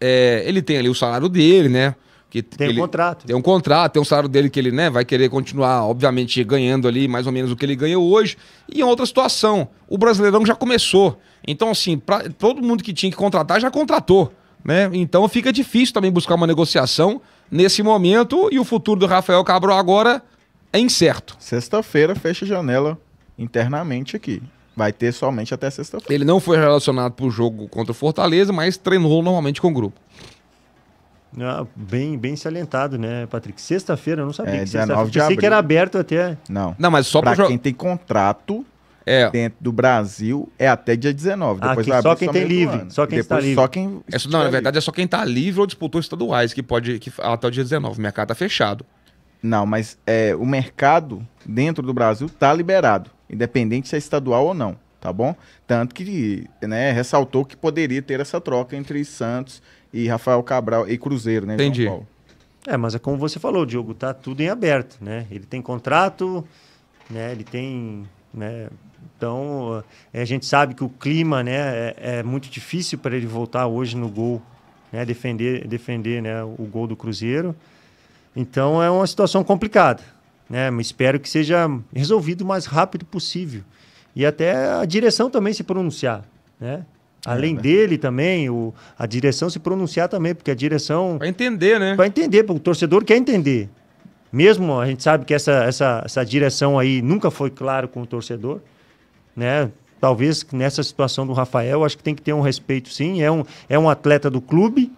é, ele tem ali o salário dele, né? Que tem ele, um contrato. Tem um contrato, tem um salário dele que ele, né, vai querer continuar, obviamente, ganhando ali mais ou menos o que ele ganha hoje. E em outra situação, o Brasileirão já começou. Então, assim, pra, todo mundo que tinha que contratar já contratou, né? Então fica difícil também buscar uma negociação nesse momento e o futuro do Rafael Cabral agora é incerto. Sexta-feira fecha a janela internamente aqui. Vai ter somente até sexta-feira. Ele não foi relacionado para o jogo contra o Fortaleza, mas treinou normalmente com o grupo. Ah, bem, bem salientado, né, Patrick? Sexta-feira, eu não sabia é, que sexta-feira. Pensei que era aberto até. Não, não, mas só para pro... quem tem contrato é. dentro do Brasil é até dia dezenove. Ah, depois que, só quem tem livre. Só quem está livre. Só quem é, não, na verdade, livre. É só quem está livre ou disputou estaduais que pode que, até o dia dezenove. O mercado está fechado. Não, mas é, o mercado dentro do Brasil está liberado, independente se é estadual ou não, tá bom? Tanto que, né, ressaltou que poderia ter essa troca entre Santos e Rafael Cabral e Cruzeiro, né? Entendi. João Paulo. É, mas é como você falou, Diogo, tá tudo em aberto, né? Ele tem contrato, né? Ele tem, né? Então, a gente sabe que o clima, né, é, é muito difícil para ele voltar hoje no gol, né? Defender, defender, né, o gol do Cruzeiro. Então, é uma situação complicada, né? Mas espero que seja resolvido o mais rápido possível. E até a direção também se pronunciar, né? Além é, né? dele também, o, a direção se pronunciar também, porque a direção... Para entender, né? Para entender, o torcedor quer entender. Mesmo, a gente sabe que essa, essa, essa direção aí nunca foi clara com o torcedor, né? Talvez nessa situação do Rafael, acho que tem que ter um respeito, sim. É um, é um atleta do clube,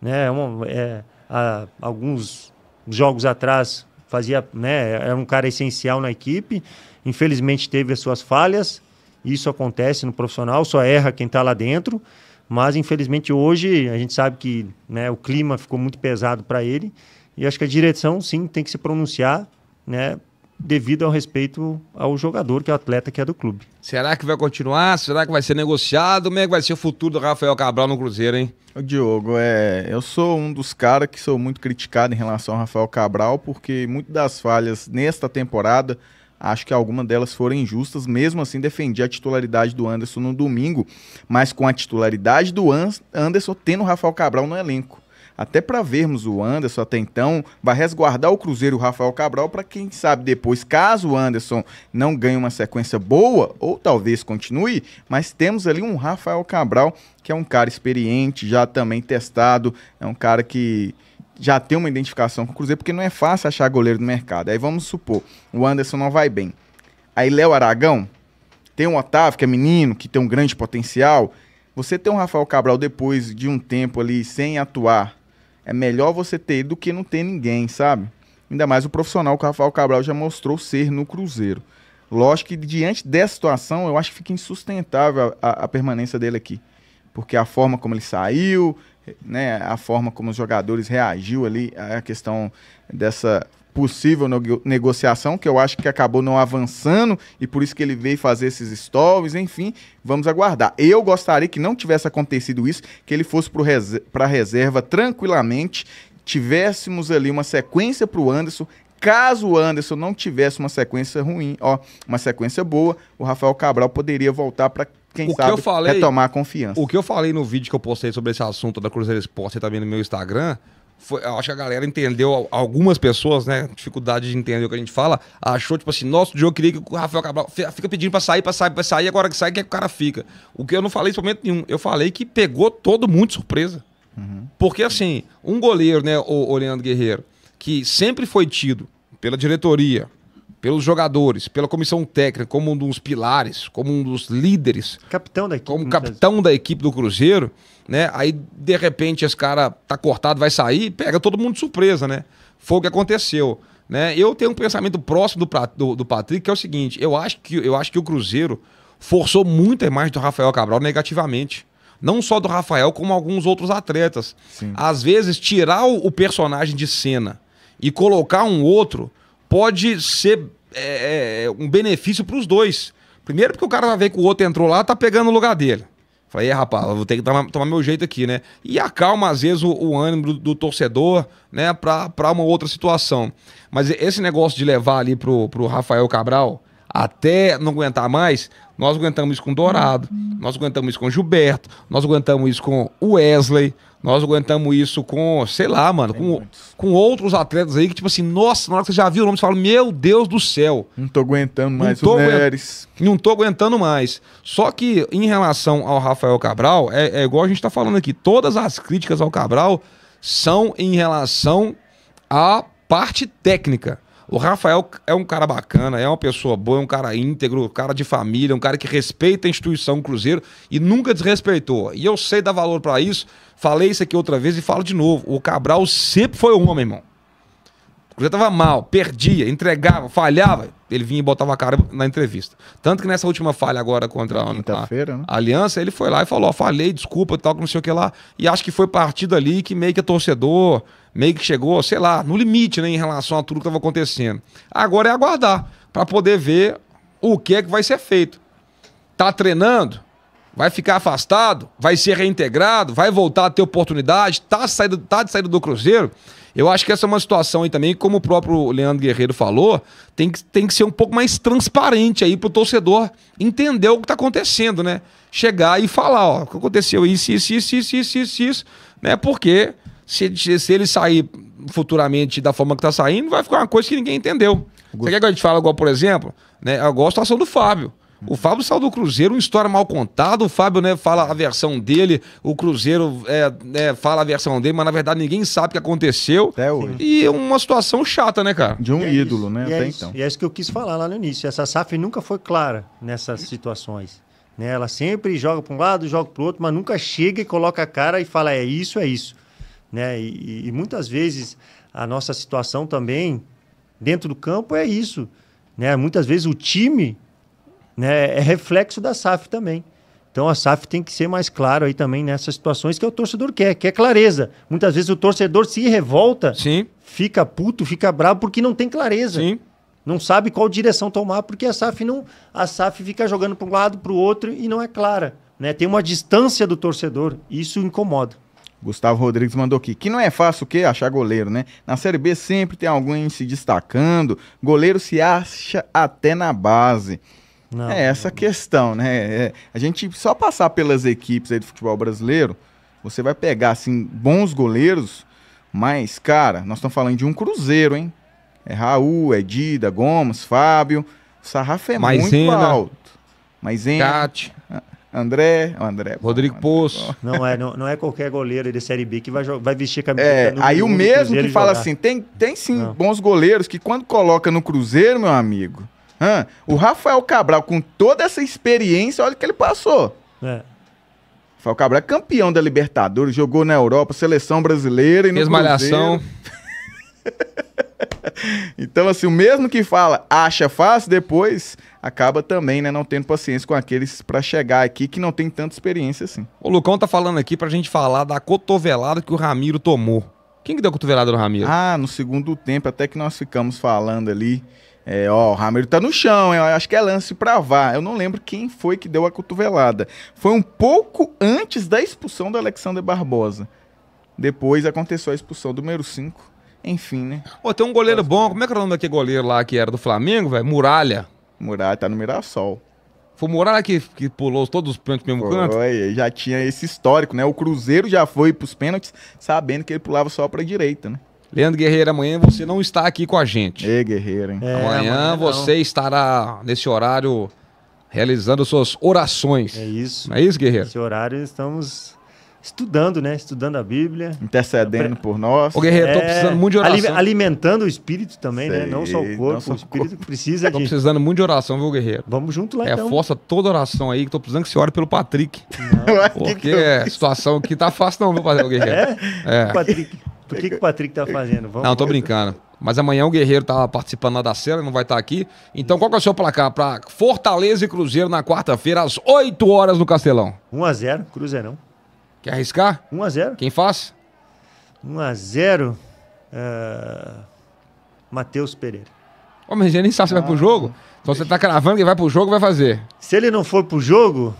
né? É um, é, há, alguns jogos atrás fazia, né? Era um cara essencial na equipe, infelizmente teve as suas falhas. Isso acontece no profissional, só erra quem está lá dentro, mas infelizmente hoje a gente sabe que, né, o clima ficou muito pesado para ele e acho que a direção sim tem que se pronunciar, né, devido ao respeito ao jogador, que é o atleta que é do clube. Será que vai continuar? Será que vai ser negociado? Como é que vai ser o futuro do Rafael Cabral no Cruzeiro, hein? Ô, Diogo, é, eu sou um dos caras que sou muito criticado em relação ao Rafael Cabral, porque muitas das falhas nesta temporada... Acho que algumas delas foram injustas, mesmo assim defendi a titularidade do Anderson no domingo, mas com a titularidade do Anderson tendo o Rafael Cabral no elenco. até para vermos o Anderson até então, vai resguardar o Cruzeiro o Rafael Cabral para quem sabe depois, caso o Anderson não ganhe uma sequência boa, ou talvez continue, mas temos ali um Rafael Cabral que é um cara experiente, já também testado, é um cara que já tem uma identificação com o Cruzeiro, porque não é fácil achar goleiro no mercado. Aí vamos supor, o Anderson não vai bem. Aí Léo Aragão, tem um Otávio, que é menino, que tem um grande potencial. Você ter um Rafael Cabral depois de um tempo ali sem atuar, é melhor você ter do que não ter ninguém, sabe? Ainda mais o profissional que o Rafael Cabral já mostrou ser no Cruzeiro. Lógico que diante dessa situação, eu acho que fica insustentável a, a, a permanência dele aqui. Porque a forma como ele saiu, né, a forma como os jogadores reagiu ali à questão dessa possível negociação, que eu acho que acabou não avançando, e por isso que ele veio fazer esses stories, enfim, vamos aguardar. Eu gostaria que não tivesse acontecido isso, que ele fosse para a reserva tranquilamente, tivéssemos ali uma sequência para o Anderson. Caso o Anderson não tivesse uma sequência ruim, ó, uma sequência boa, o Rafael Cabral poderia voltar para, quem sabe, que eu falei, retomar a confiança. O que eu falei no vídeo que eu postei sobre esse assunto da Cruzeiro Esporte, você tá vendo no meu Instagram, foi, eu acho que a galera entendeu, algumas pessoas, né, dificuldade de entender o que a gente fala, achou tipo assim, nossa, o Diogo queria que o Rafael Cabral fica pedindo pra sair, pra sair, pra sair, agora que sai, que o cara fica. O que eu não falei em momento nenhum, eu falei que pegou todo mundo de surpresa. Uhum. Porque assim, um goleiro, né, o, o Leandro Guerreiro, que sempre foi tido pela diretoria, pelos jogadores, pela comissão técnica, como um dos pilares, como um dos líderes, capitão da equipe, como capitão da equipe do Cruzeiro, né? Aí, de repente, esse cara tá cortado, vai sair, pega todo mundo de surpresa, né? Foi o que aconteceu, né? Eu tenho um pensamento próximo do, do, do Patrick, que é o seguinte, eu acho que, eu acho que o Cruzeiro forçou muito a imagem do Rafael Cabral negativamente. Não só do Rafael, como alguns outros atletas. Sim. Às vezes, tirar o, o personagem de cena e colocar um outro pode ser é, é, um benefício para os dois. Primeiro porque o cara vai ver que o outro entrou lá, tá pegando o lugar dele. Falei, é, rapaz, vou ter que tomar, tomar meu jeito aqui, né? E acalma, às vezes, o, o ânimo do, do torcedor, né, para uma outra situação. Mas esse negócio de levar ali pro, pro Rafael Cabral até não aguentar mais, nós aguentamos isso com o Dourado, nós aguentamos isso com o Gilberto, nós aguentamos isso com o Wesley, nós aguentamos isso com, sei lá, mano, com, com outros atletas aí que tipo assim, nossa, na hora que você já viu o nome, você fala, meu Deus do céu. Não tô aguentando mais o Neres. Não tô aguentando mais. Só que em relação ao Rafael Cabral, é, é igual a gente tá falando aqui, todas as críticas ao Cabral são em relação à parte técnica. O Rafael é um cara bacana, é uma pessoa boa, é um cara íntegro, um cara de família, um cara que respeita a instituição Cruzeiro e nunca desrespeitou. E eu sei dar valor pra isso, falei isso aqui outra vez e falo de novo. O Cabral sempre foi um homem, irmão. O Cruzeiro tava mal, perdia, entregava, falhava, ele vinha e botava a cara na entrevista. Tanto que nessa última falha agora contra a, a, né? a Aliança, ele foi lá e falou, ó, falhei, desculpa e tal, não sei o que lá. E acho que foi partido ali que meio que é torcedor... Meio que chegou, sei lá, no limite, né, em relação a tudo que estava acontecendo. Agora é aguardar, para poder ver o que é que vai ser feito. Tá treinando? Vai ficar afastado? Vai ser reintegrado? Vai voltar a ter oportunidade? Tá, saindo, tá de saída do Cruzeiro? Eu acho que essa é uma situação aí também, como o próprio Leandro Guerreiro falou, tem que, tem que ser um pouco mais transparente aí pro torcedor entender o que tá acontecendo, né? Chegar e falar, ó, o que aconteceu isso, isso, isso, isso, isso, isso, isso, né? Porque... Se, se ele sair futuramente da forma que tá saindo, vai ficar uma coisa que ninguém entendeu. Você quer que a gente fale agora, por exemplo, né? Agora a situação do Fábio. O Fábio saiu do Cruzeiro, uma história mal contada. O Fábio, né, fala a versão dele, o Cruzeiro é, é, fala a versão dele, mas na verdade ninguém sabe o que aconteceu. Até hoje. E é uma situação chata, né, cara? De um é ídolo, isso, né? Até é então. E é isso que eu quis falar lá no início. Essa S A F nunca foi clara nessas situações. Né? Ela sempre joga para um lado, joga para o outro, mas nunca chega e coloca a cara e fala: é isso, é isso. Né? E, e muitas vezes a nossa situação também dentro do campo é isso, né? Muitas vezes o time, né, é reflexo da S A F também. Então a S A F tem que ser mais claro aí também nessas situações que o torcedor quer, que é clareza. Muitas vezes o torcedor se revolta, sim, fica puto, fica bravo porque não tem clareza. Sim. Não sabe qual direção tomar porque a S A F não, a S A F fica jogando para um lado, para o outro e não é clara, né? Tem uma distância do torcedor, isso incomoda. Gustavo Rodrigues mandou aqui, que não é fácil o quê? Achar goleiro, né? Na Série B sempre tem alguém se destacando, goleiro se acha até na base. Não, é essa não. questão, né? É, a gente só passar pelas equipes aí do futebol brasileiro, você vai pegar, assim, bons goleiros, Mas, cara, nós estamos falando de um Cruzeiro, hein? É Raul, é Dida, Gomes, Fábio. O sarrafo é Maisena, muito alto. Maisena. Cate. André, André. Rodrigo Poço. Não é, não, não é qualquer goleiro de Série B que vai, vai vestir a camisa. É, no, aí o mesmo que fala jogar. Assim, tem, tem sim não. bons goleiros que quando coloca no Cruzeiro, meu amigo, ah, o Rafael Cabral, com toda essa experiência, olha o que ele passou. É. Rafael Cabral é campeão da Libertadores, jogou na Europa, seleção brasileira e no Cruzeiro. Então, assim, o mesmo que fala, acha fácil, depois acaba também, né, não tendo paciência com aqueles pra chegar aqui que não tem tanta experiência assim. O Lucão tá falando aqui pra gente falar da cotovelada que o Ramiro tomou. Quem que deu a cotovelada no Ramiro? Ah, no segundo tempo, até que nós ficamos falando ali. É, ó, o Ramiro tá no chão, eu acho que é lance pra V A R. Eu não lembro quem foi que deu a cotovelada. Foi um pouco antes da expulsão do Alexander Barboza. Depois aconteceu a expulsão do número cinco. Enfim, né? Ô, tem um goleiro bom. Como é que era o nome daquele goleiro lá que era do Flamengo, velho? Muralha. Muralha, tá no Mirassol. Foi o Muralha que, que pulou todos os pênaltis no mesmo canto? Foi, já tinha esse histórico, né? O Cruzeiro já foi pros pênaltis sabendo que ele pulava só pra direita, né? Leandro Guerreiro, amanhã você não está aqui com a gente. Ei, Guerreiro, hein? É, amanhã, amanhã você estará nesse horário realizando suas orações. É isso. Não é isso, Guerreiro? Nesse horário estamos... estudando, né? Estudando a Bíblia. Intercedendo Pre... por nós. O Guerreiro, é... tô precisando muito de oração. Alimentando o espírito também, sei, né? Não só o corpo, só o, o espírito corpo. Precisa de... Tô precisando muito de oração, viu, Guerreiro? Vamos junto lá, é, então. É, força toda oração aí, que tô precisando que você ore pelo Patrick. Não. Porque a situação aqui tá fácil não, viu, Guerreiro? É? É. O Patrick, o que, que o Patrick tá fazendo? Vamos não, tô brincando. Mas amanhã o Guerreiro tá participando lá da cena, não vai estar tá aqui. Então isso. Qual que é o seu placar pra Fortaleza e Cruzeiro na quarta-feira, às oito horas no Castelão? um a zero, Cruzeirão. Quer arriscar? um a zero. Quem faz? um a zero. Uh... Matheus Pereira. Ô, mas ele nem sabe se ah, vai pro jogo. Então deixa. Você tá cravando que vai pro jogo, vai fazer. Se ele não for pro jogo...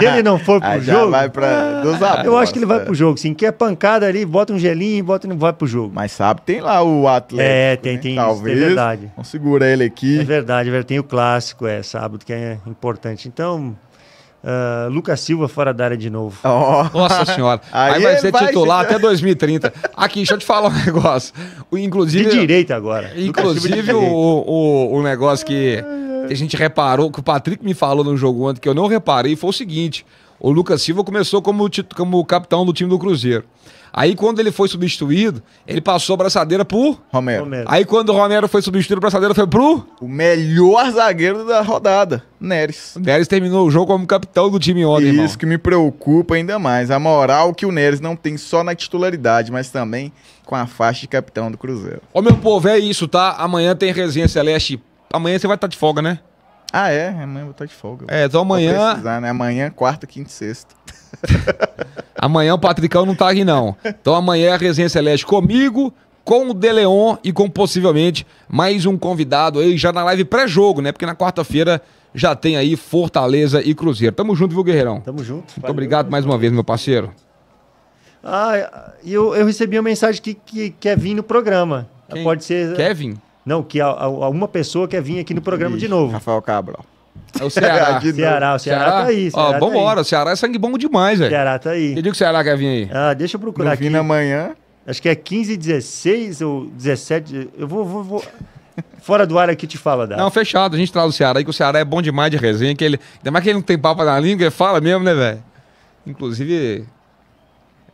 se ele não for pro Aí jogo... Já vai pra... Dos ah, eu acho que ele vai pro jogo, sim. Quer pancada ali, bota um gelinho, bota e vai pro jogo. Mas sabe, tem lá o Atlético. É, tem, né? tem Talvez. Isso, é verdade. Vamos segurar ele aqui. É verdade, tem o clássico, é, sábado, que é importante. Então... Uh, Lucas Silva fora da área de novo. Oh. Nossa senhora. Aí, Aí vai ser vai titular ficar... até dois mil e trinta. Aqui, deixa eu te falar um negócio. O, inclusive, de direita agora. Inclusive, o, o, o negócio que a gente reparou, que o Patrick me falou no jogo ontem, que eu não reparei, foi o seguinte: o Lucas Silva começou como, como capitão do time do Cruzeiro. Aí, quando ele foi substituído, ele passou a braçadeira pro... Romero. Romero. Aí, quando o Romero foi substituído, a braçadeira foi pro... O melhor zagueiro da rodada, Neres. O Neres terminou o jogo como capitão do time ontem, irmão. Isso que me preocupa ainda mais. A moral que o Neres não tem só na titularidade, mas também com a faixa de capitão do Cruzeiro. Ô, meu povo, é isso, tá? Amanhã tem Resenha Celeste. Amanhã você vai estar de folga, né? Ah, é? Amanhã eu vou estar de folga. É, então amanhã... Vou precisar, né? Amanhã, quarta, quinta e sexta. Amanhã o Patricão não tá aqui, não. Então amanhã é a Resenha Celeste comigo, com o Deleon e com possivelmente mais um convidado aí já na live pré-jogo, né? Porque na quarta-feira já tem aí Fortaleza e Cruzeiro. Tamo junto, viu, Guerreirão? Tamo junto. Muito valeu, obrigado valeu. mais uma vez, meu parceiro. Ah, eu, eu recebi uma mensagem que quer que é vir no programa. Quem? Pode ser... Kevin? Não, que alguma pessoa quer vir aqui no programa. Ixi, de novo. Rafael Cabral. É o Ceará. Ceará, o Ceará, Ceará tá aí. Ó, vambora, tá o Ceará é sangue bom demais, velho. Ceará tá aí. Que dia que o Ceará quer vir aí? Ah, deixa eu procurar aqui. Na manhã. Acho que é quinze, dezesseis ou dezessete. Eu vou, vou, vou... Fora do ar aqui te fala, Dá. Não, fechado, a gente traz o Ceará aí, que o Ceará é bom demais de resenha. Que ele... Ainda mais que ele não tem papo na língua, ele fala mesmo, né, velho? Inclusive,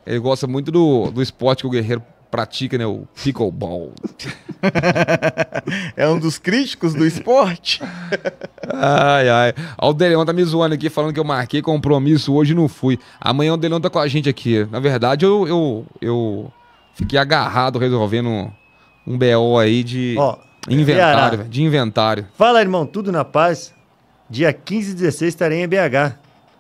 ele gosta muito do, do esporte que o Guerreiro pratica, né? O pickleball. É um dos críticos do esporte. Ai, ai. Ó, o Deleon tá me zoando aqui, falando que eu marquei compromisso hoje e não fui. Amanhã o Deleon tá com a gente aqui. Na verdade, eu, eu, eu fiquei agarrado resolvendo um, um B O aí de Ó, inventário. Véio, de inventário. Fala, irmão, tudo na paz. Dia quinze e dezesseis estarei em B H.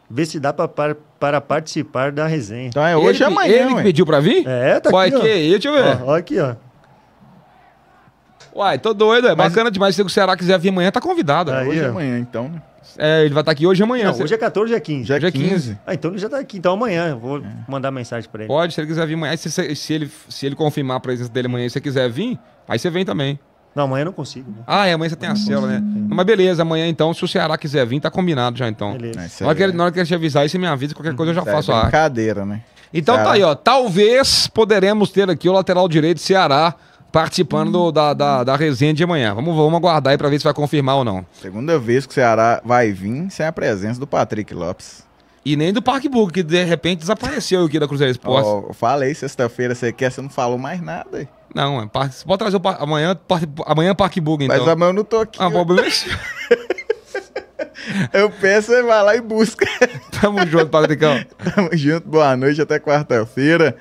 Vê se dá pra, pra, para participar da resenha. Então é hoje e amanhã. Ele que pediu pra vir? É, tá aqui. Ó. Que é, deixa eu ver. Ó, ó aqui, ó. Uai, tô doido, é mas... bacana demais. Se o Ceará quiser vir amanhã, tá convidado. Aí, hoje e é amanhã, então, né? É, ele vai estar aqui hoje e amanhã. Não, você... Hoje é quatorze, é quinze. Já é quinze. quinze. Ah, então ele já tá aqui. Então amanhã eu vou é. mandar mensagem pra ele. Pode, se ele quiser vir amanhã. Se, se, se, ele, se ele confirmar a presença dele amanhã e você quiser vir, aí você vem também. Não, amanhã eu não consigo. Né? Ah, é, amanhã você tem a célula, né? Não, mas beleza, amanhã então, se o Ceará quiser vir, tá combinado já então. Beleza. Na hora que ele te avisar aí, você me avisa, qualquer coisa eu já faço a... Brincadeira, né? Então Ceará. Tá aí, ó. Talvez poderemos ter aqui o lateral direito do Ceará participando do, da, da, da resenha de amanhã. Vamos, vamos aguardar aí pra ver se vai confirmar ou não. Segunda vez que o Ceará vai vir sem a presença do Patrick Lopes. E nem do Parque Burgo, que de repente desapareceu aqui da Cruzeiro Esporte. Oh, eu falei sexta-feira, você quer, você não falou mais nada aí. Não, é parque... Você pode trazer o par... amanhã, par... amanhã Parque Burgo, então. Mas amanhã eu não tô aqui. Ah, problema é eu peço, você vai lá e busca. Tamo junto, Patricão. Tamo junto, boa noite, até quarta-feira.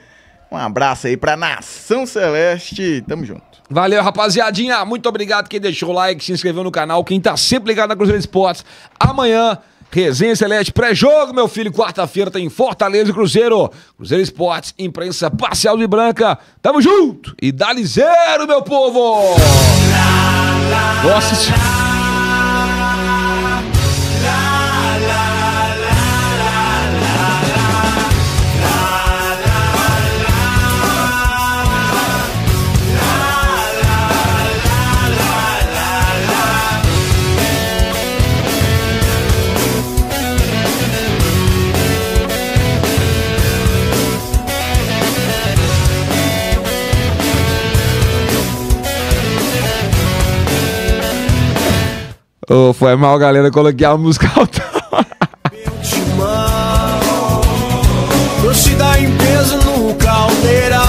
Um abraço aí pra Nação Celeste. Tamo junto. Valeu, rapaziadinha. Muito obrigado quem deixou o like, se inscreveu no canal, quem tá sempre ligado na Cruzeiro Esportes. Amanhã, Resenha Celeste, pré-jogo, meu filho. Quarta-feira tem Fortaleza e Cruzeiro. Cruzeiro Esportes, imprensa parcial de branca. Tamo junto e dá liseiro, meu povo! Nossa senhora! Oh, foi mal, galera. Eu coloquei a música alta. Meu timão, trouxe da empresa no caldeirão.